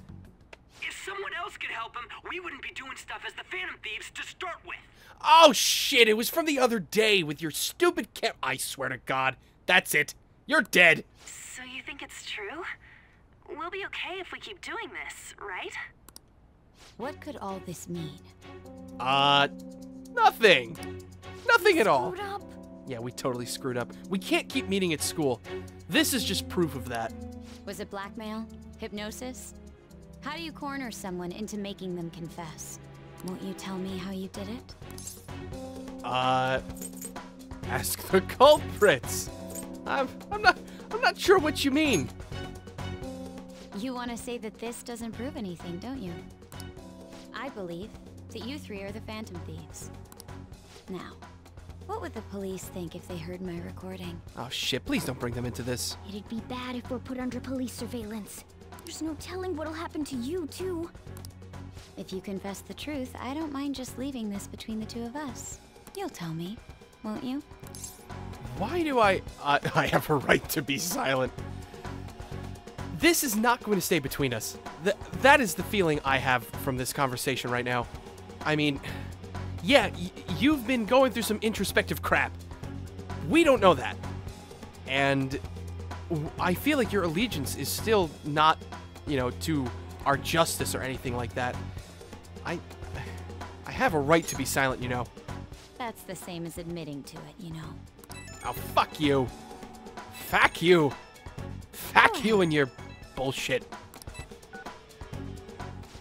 If someone else could help him, we wouldn't be doing stuff as the Phantom Thieves to start with. Oh shit, it was from the other day with your stupid cam- I swear to God, that's it. You're dead. So you think it's true? We'll be okay if we keep doing this, right? What could all this mean? Uh, nothing. Nothing at all. Screwed up? Yeah, we totally screwed up. We can't keep meeting at school. This is just proof of that. Was it blackmail? Hypnosis? How do you corner someone into making them confess? Won't you tell me how you did it? Uh, ask the culprits. I'm, I'm not, I'm not sure what you mean. You want to say that this doesn't prove anything, don't you? I believe that you three are the Phantom Thieves. Now, what would the police think if they heard my recording? Oh shit, please don't bring them into this. It'd be bad if we're put under police surveillance. There's no telling what'll happen to you, too. If you confess the truth, I don't mind just leaving this between the two of us. You'll tell me, won't you? Why do I... Uh, I have a right to be silent. This is not going to stay between us. Th that is the feeling I have from this conversation right now. I mean, yeah, y you've been going through some introspective crap. We don't know that. And I feel like your allegiance is still not, you know, to our justice or anything like that. I I have a right to be silent, you know. That's the same as admitting to it, you know. Oh, fuck you. Fuck you. Fuck you and your bullshit.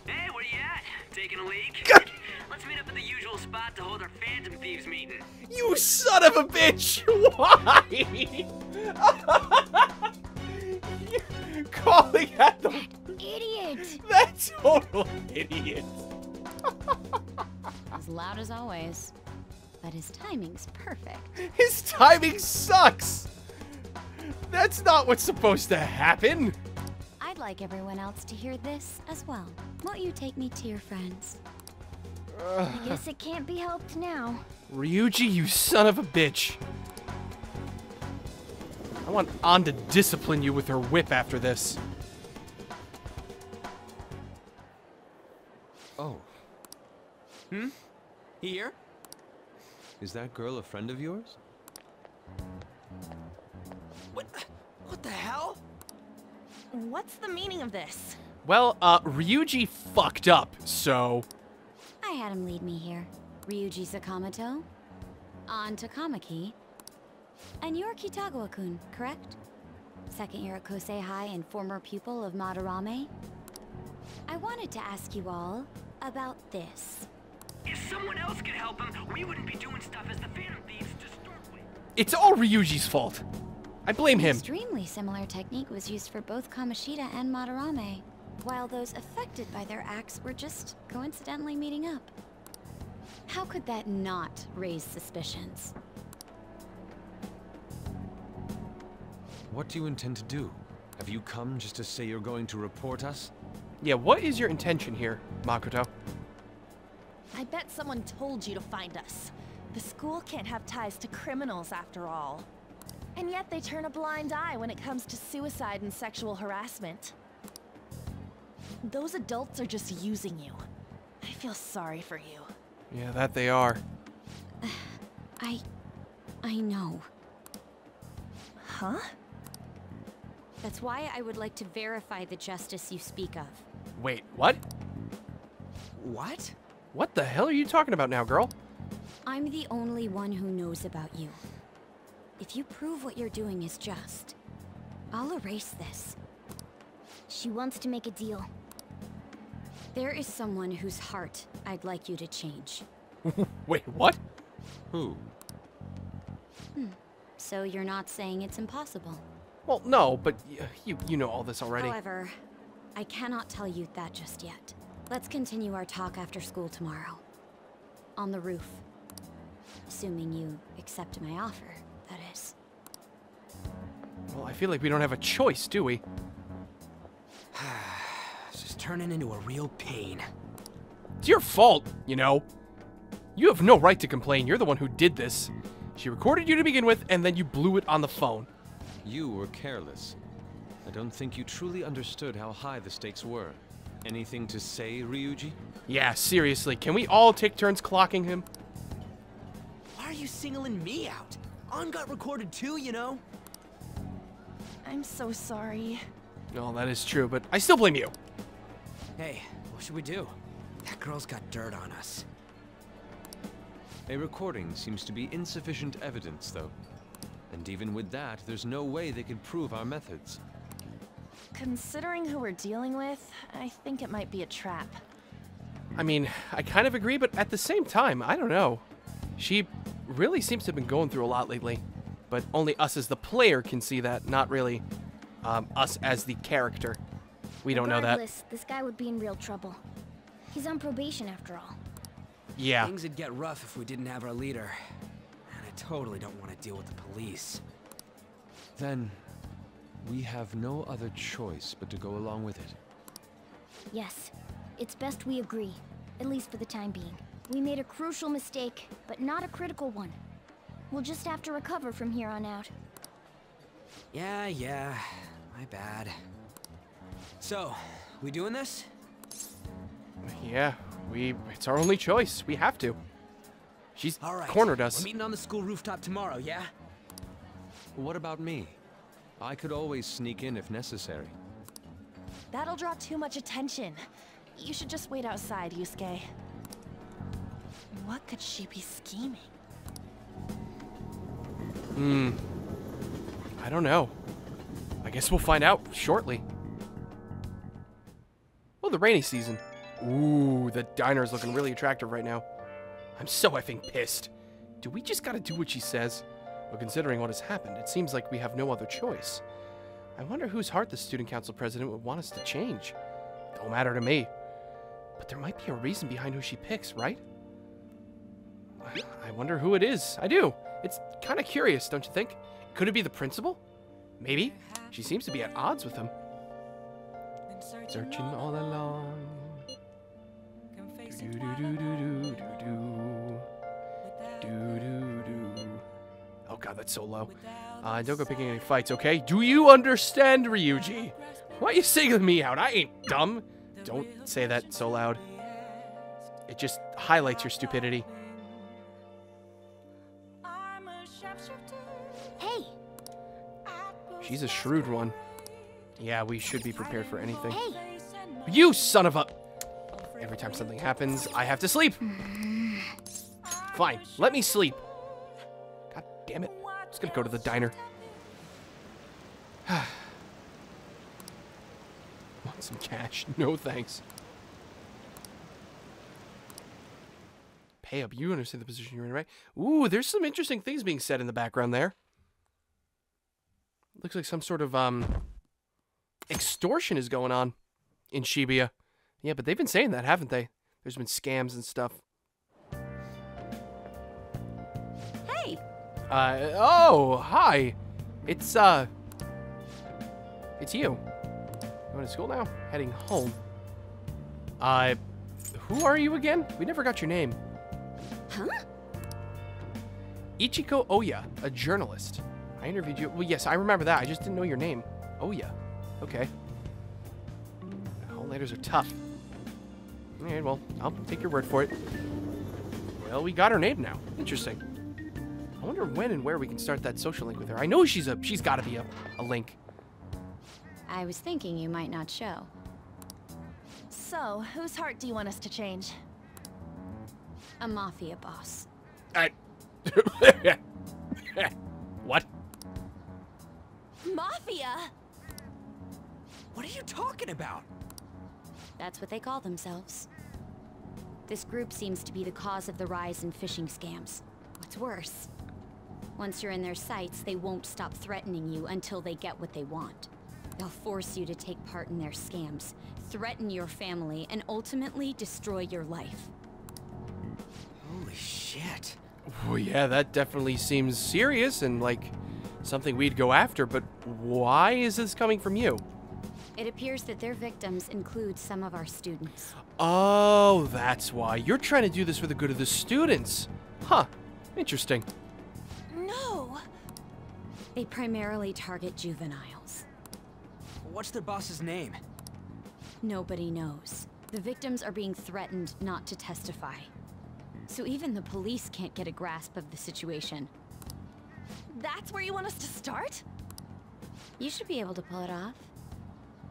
Hey, where you at? Taking a leak? Let's meet up at the usual spot to hold our Phantom Thieves meeting. You son of a bitch! Why? You're calling at the... Idiot! That total idiot! As loud as always. But his timing's perfect. His timing sucks! That's not what's supposed to happen! I'd like like everyone else to hear this as well. Won't you take me to your friends? I guess it can't be helped now. Ryuji, you son of a bitch. I want Ann to discipline you with her whip after this. Oh. Hmm? Here? Is that girl a friend of yours? What? What the hell? What's the meaning of this? Well, uh, Ryuji fucked up, so... I had him lead me here. Ryuji Sakamoto, Ann Takamaki, and you're Kitagawa-kun, correct? Second year at Kosei High and former pupil of Madarame. I wanted to ask you all about this. If someone else could help him, we wouldn't be doing stuff as the Phantom Thieves to start with. It's all Ryuji's fault. I blame him. An extremely similar technique was used for both Kamoshida and Madarame, while those affected by their acts were just coincidentally meeting up. How could that not raise suspicions? What do you intend to do? Have you come just to say you're going to report us? Yeah, what is your intention here, Makoto? I bet someone told you to find us. The school can't have ties to criminals after all. And yet they turn a blind eye when it comes to suicide and sexual harassment. Those adults are just using you. I feel sorry for you. Yeah, that they are. Uh, I... I know. Huh? That's why I would like to verify the justice you speak of. Wait, what? What? What the hell are you talking about now, girl? I'm the only one who knows about you. If you prove what you're doing is just, I'll erase this. She wants to make a deal. There is someone whose heart I'd like you to change. Wait, what? Who? Hmm. So you're not saying it's impossible? Well, no, but you, you know all this already. However, I cannot tell you that just yet. Let's continue our talk after school tomorrow. On the roof. Assuming you accept my offer, that is. Well, I feel like we don't have a choice, do we? This is turning into a real pain. It's your fault, you know. You have no right to complain. You're the one who did this. She recorded you to begin with, and then you blew it on the phone. You were careless. I don't think you truly understood how high the stakes were. Anything to say, Ryuji? Yeah, seriously. Can we all take turns clocking him? Why are you singling me out? Ann got recorded too, you know? I'm so sorry. No, that is true, but I still blame you. Hey, what should we do? That girl's got dirt on us. A recording seems to be insufficient evidence, though. And even with that, there's no way they could prove our methods. Considering who we're dealing with, I think it might be a trap. I mean, I kind of agree, but at the same time, I don't know. She really seems to have been going through a lot lately. But only us as the player can see that, not really um, us as the character. We don't know that. Regardless, this guy would be in real trouble. He's on probation after all. Yeah. Things would get rough if we didn't have our leader. And I totally don't want to deal with the police. Then... we have no other choice but to go along with it. Yes. It's best we agree. At least for the time being. We made a crucial mistake, but not a critical one. We'll just have to recover from here on out. Yeah, yeah. My bad. So, we doing this? Yeah, we... it's our only choice. We have to. She's All right. cornered us. We're meeting on the school rooftop tomorrow, yeah? What about me? I could always sneak in if necessary. That'll draw too much attention. You should just wait outside, Yusuke. What could she be scheming? Hmm. I don't know. I guess we'll find out shortly. Well, the rainy season. Ooh, the diner's looking really attractive right now. I'm so effing pissed. Do we just gotta do what she says? Well, considering what has happened, it seems like we have no other choice. I wonder whose heart the student council president would want us to change. Don't matter to me. But there might be a reason behind who she picks, right? I wonder who it is. I do. It's kind of curious, don't you think? Could it be the principal? Maybe. She seems to be at odds with him. searching all along. Do do do do do do do do do. Oh god, that's so low. Uh, don't go picking any fights, okay? Do you understand, Ryuji? Why are you singling me out? I ain't dumb. Don't say that so loud. It just highlights your stupidity. Hey. She's a shrewd one. Yeah, we should be prepared for anything. Hey. You son of a... Every time something happens, I have to sleep. Fine, let me sleep. God damn it. I'm just gonna go to the diner. Want some cash? No thanks. Pay up. You understand the position you're in, right? Ooh, there's some interesting things being said in the background there. Looks like some sort of, um... extortion is going on in Shibuya. Yeah, but they've been saying that, haven't they? There's been scams and stuff. Hey! Uh, oh, hi! It's, uh... It's you. Going to school now? Heading home. Uh, who are you again? We never got your name. Huh? Ichiko Ohya, a journalist. I interviewed you. Well, yes, I remember that. I just didn't know your name. Ohya. Okay. Homelanders are tough. Alright, well, I'll take your word for it. Well, we got her name now. Interesting. I wonder when and where we can start that social link with her. I know she's a she's gotta be a, a link. I was thinking you might not show. So, whose heart do you want us to change? A mafia boss. I... What? Mafia? What are you talking about? That's what they call themselves. This group seems to be the cause of the rise in phishing scams. What's worse? Once you're in their sights, they won't stop threatening you until they get what they want. They'll force you to take part in their scams, threaten your family, and ultimately destroy your life. Holy shit. Well, yeah, that definitely seems serious and like something we'd go after, but why is this coming from you? It appears that their victims include some of our students. Oh, that's why. You're trying to do this for the good of the students. Huh. Interesting. No! They primarily target juveniles. What's their boss's name? Nobody knows. The victims are being threatened not to testify. So even the police can't get a grasp of the situation. That's where you want us to start? You should be able to pull it off.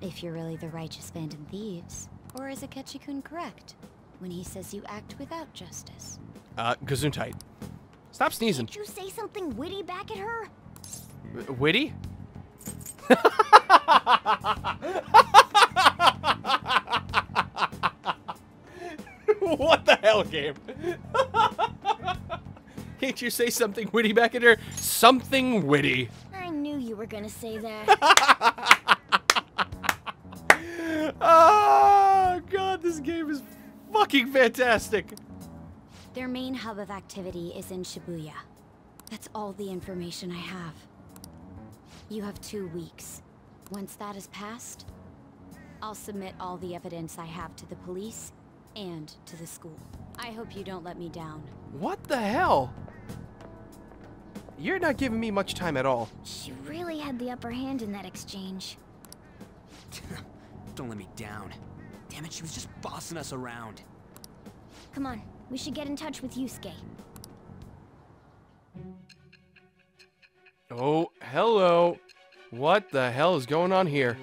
If you're really the righteous phantom thieves, or is Akechi-kun correct when he says you act without justice? Uh, Gesundheit. Stop sneezing. Did you say something witty back at her? W witty? What the hell, game? Can't you say something witty back at her? Something witty. I knew you were gonna say that. Oh god, this game is fucking fantastic. Their main hub of activity is in Shibuya. That's all the information I have. You have two weeks. Once that is passed, I'll submit all the evidence I have to the police and to the school. I hope you don't let me down. What the hell? You're not giving me much time at all. She really had the upper hand in that exchange. Don't let me down. Damn it, she was just bossing us around. Come on, we should get in touch with Yusuke. Oh, hello. What the hell is going on here?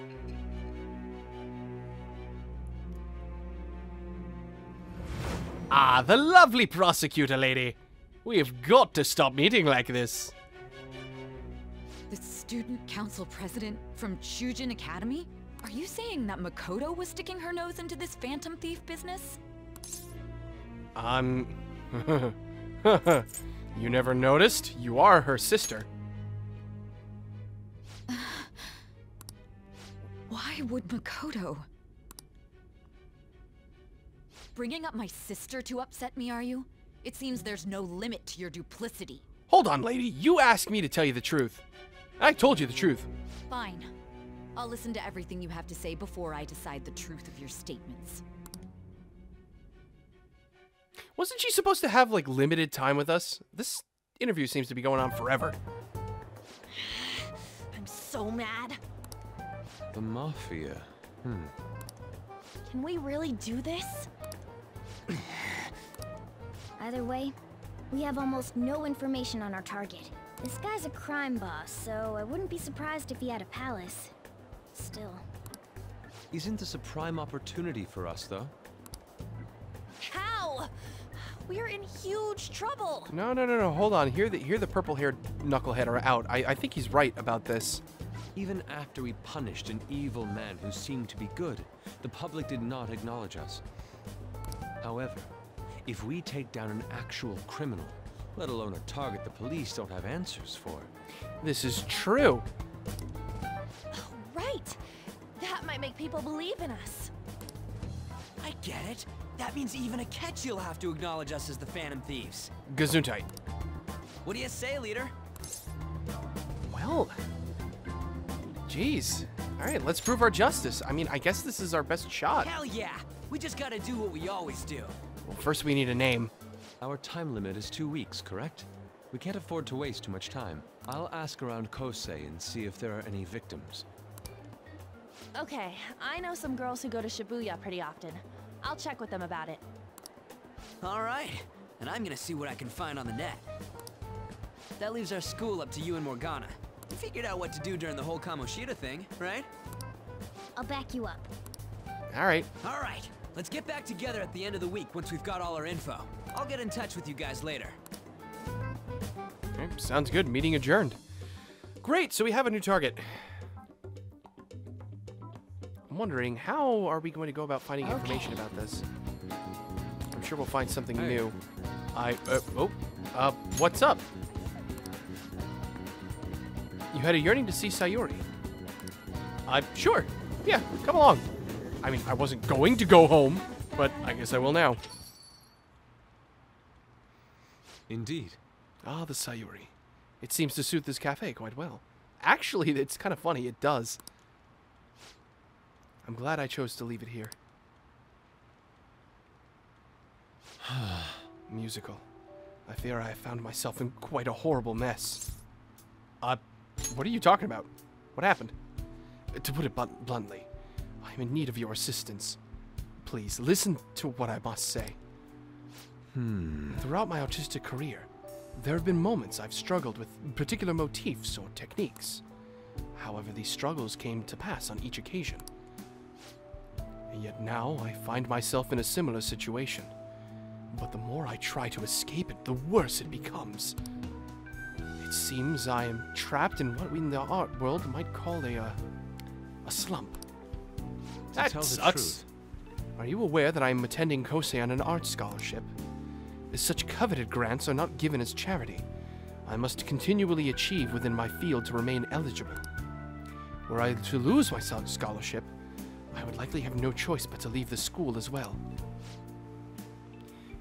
Ah, the lovely prosecutor lady. We have got to stop meeting like this. The student council president from Chujin Academy? Are you saying that Makoto was sticking her nose into this phantom thief business? Um... You never noticed? You are her sister. Uh, why would Makoto? Bringing up my sister to upset me, are you? It seems there's no limit to your duplicity. Hold on, lady. You asked me to tell you the truth. I told you the truth. Fine. I'll listen to everything you have to say before I decide the truth of your statements. Wasn't she supposed to have, like, limited time with us? This interview seems to be going on forever. I'm so mad. The Mafia. Hmm. Can we really do this? Either way, we have almost no information on our target. This guy's a crime boss, so I wouldn't be surprised if he had a palace. Still. Isn't this a prime opportunity for us, though? How? We're in huge trouble! No, no, no, no, hold on. Hear the, hear the purple-haired knucklehead are out. I, I think he's right about this. Even after we punished an evil man who seemed to be good, the public did not acknowledge us. However, if we take down an actual criminal, let alone a target the police don't have answers for. This is true. Oh, right. That might make people believe in us. I get it. That means even Akechi will have to acknowledge us as the Phantom Thieves. Gesundheit. What do you say, leader? Well, jeez. All right, let's prove our justice. I mean, I guess this is our best shot. Hell yeah. We just gotta do what we always do. Well, first we need a name. Our time limit is two weeks, correct? We can't afford to waste too much time. I'll ask around Kosei and see if there are any victims. Okay, I know some girls who go to Shibuya pretty often. I'll check with them about it. All right, and I'm gonna see what I can find on the net. That leaves our school up to you and Morgana. You figured out what to do during the whole Kamoshida thing, right? I'll back you up. All right. All right. Let's get back together at the end of the week once we've got all our info. I'll get in touch with you guys later. Okay, sounds good. Meeting adjourned. Great, so we have a new target. I'm wondering, how are we going to go about finding okay. information about this? I'm sure we'll find something hey. new. I, uh, oh, uh, what's up? You had a yearning to see Sayuri. I'm sure. Yeah, come along. I mean, I wasn't going to go home, but I guess I will now. Indeed. Ah, the Sayuri. It seems to suit this cafe quite well. Actually, it's kind of funny. It does. I'm glad I chose to leave it here. Musical. I fear I have found myself in quite a horrible mess. Uh, what are you talking about? What happened? To put it bluntly, I'm in need of your assistance. Please, listen to what I must say. Hmm. Throughout my artistic career, there have been moments I've struggled with particular motifs or techniques. However, these struggles came to pass on each occasion. And yet now, I find myself in a similar situation. But the more I try to escape it, the worse it becomes. It seems I am trapped in what we in the art world might call a, uh, a slump. That tell sucks. The truth. Are you aware that I am attending Kosei on an art scholarship? Such coveted grants are not given as charity. I must continually achieve within my field to remain eligible. Were I to lose my scholarship, I would likely have no choice but to leave the school as well.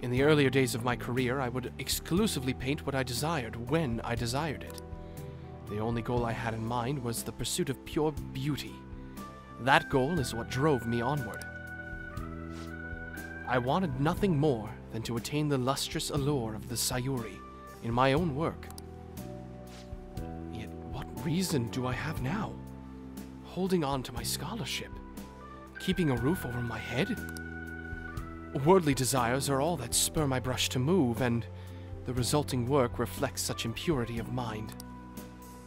In the earlier days of my career, I would exclusively paint what I desired when I desired it. The only goal I had in mind was the pursuit of pure beauty. That goal is what drove me onward. I wanted nothing more than to attain the lustrous allure of the Sayuri in my own work. Yet what reason do I have now? Holding on to my scholarship? Keeping a roof over my head? Worldly desires are all that spur my brush to move, and the resulting work reflects such impurity of mind.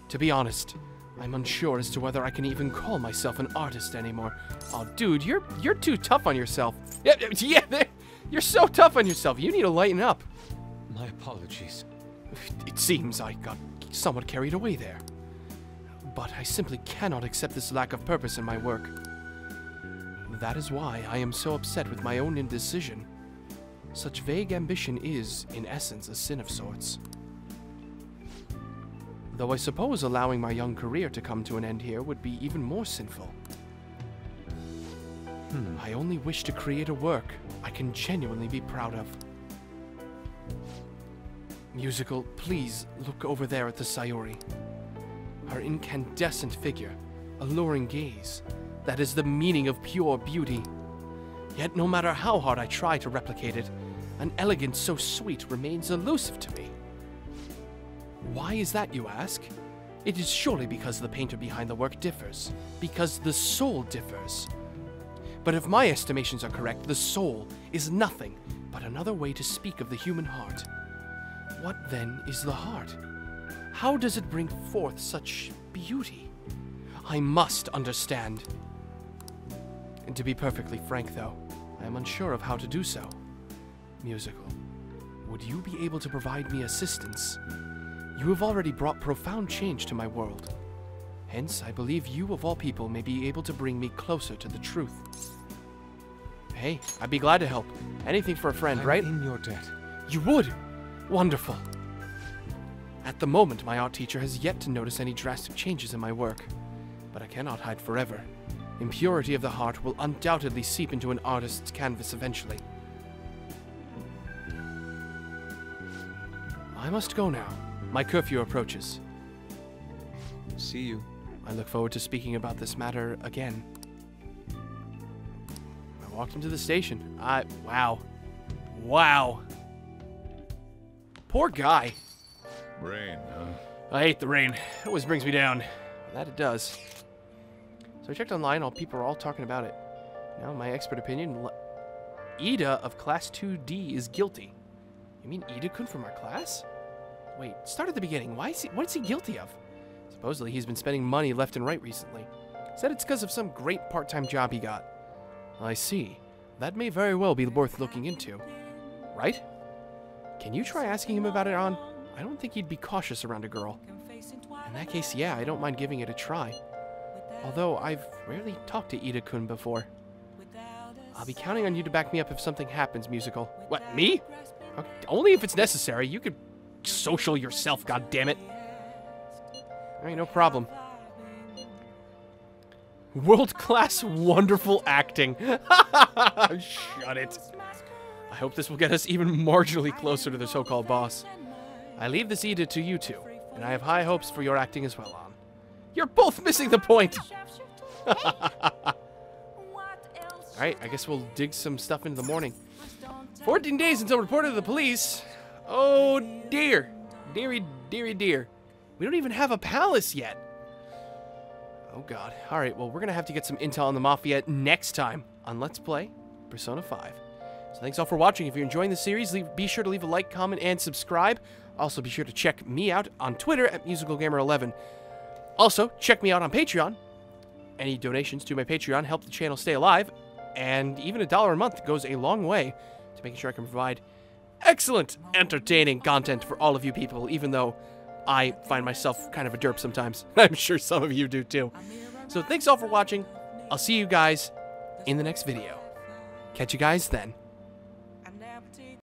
To be honest, I'm unsure as to whether I can even call myself an artist anymore. Oh, dude, you're you're too tough on yourself. Yeah, yeah, you're so tough on yourself. You need to lighten up. My apologies. It seems I got somewhat carried away there. But I simply cannot accept this lack of purpose in my work. That is why I am so upset with my own indecision. Such vague ambition is, in essence, a sin of sorts. Though I suppose allowing my young career to come to an end here would be even more sinful. Hmm. I only wish to create a work I can genuinely be proud of. Musical, please look over there at the Sayuri. Her incandescent figure, alluring gaze. That is the meaning of pure beauty. Yet no matter how hard I try to replicate it, an elegance so sweet remains elusive to me. Why is that, you ask? It is surely because the painter behind the work differs, because the soul differs. But if my estimations are correct, the soul is nothing but another way to speak of the human heart. What then is the heart? How does it bring forth such beauty? I must understand. And to be perfectly frank, though, I am unsure of how to do so. Musical, would you be able to provide me assistance? You have already brought profound change to my world. Hence, I believe you of all people may be able to bring me closer to the truth. Hey, I'd be glad to help. Anything for a friend, I'm right? In your debt. You would? Wonderful. At the moment, my art teacher has yet to notice any drastic changes in my work. But I cannot hide forever. Impurity of the heart will undoubtedly seep into an artist's canvas eventually. I must go now. My curfew approaches. See you. I look forward to speaking about this matter again. I walked into the station. I... Wow. Wow. Poor guy. Rain, huh? I hate the rain. It always brings me down. That it does. So I checked online. All people are all talking about it. Now, my expert opinion... Iida of Class two D is guilty. You mean Iida-kun from our class? Wait, start at the beginning. Why is he, what is he guilty of? Supposedly, he's been spending money left and right recently. Said it's because of some great part-time job he got. I see. That may very well be worth looking into. Right? Can you try asking him about it, Ann? I don't think he'd be cautious around a girl. In that case, yeah, I don't mind giving it a try. Although, I've rarely talked to Iida-kun before. I'll be counting on you to back me up if something happens, Musical. What, me? Okay, only if it's necessary. You could social yourself, goddammit. Alright, no problem. World-class wonderful acting. Shut it. I hope this will get us even marginally closer to the so-called boss. I leave this Iida to you two, and I have high hopes for your acting as well, Ann. You're both missing the point! Alright, I guess we'll dig some stuff into the morning. fourteen days until reported to the police. Oh dear. Deary, deary, dear. We don't even have a palace yet. Oh god. Alright, well, we're gonna have to get some intel on the Mafia next time on Let's Play Persona five. So thanks all for watching. If you're enjoying the series, leave, be sure to leave a like, comment, and subscribe. Also, be sure to check me out on Twitter at Musical Gamer eleven. Also, check me out on Patreon. Any donations to my Patreon help the channel stay alive, and even a dollar a month goes a long way to making sure I can provide excellent, entertaining content for all of you people, even though I find myself kind of a derp sometimes. I'm sure some of you do too. So thanks all for watching. I'll see you guys in the next video. Catch you guys then.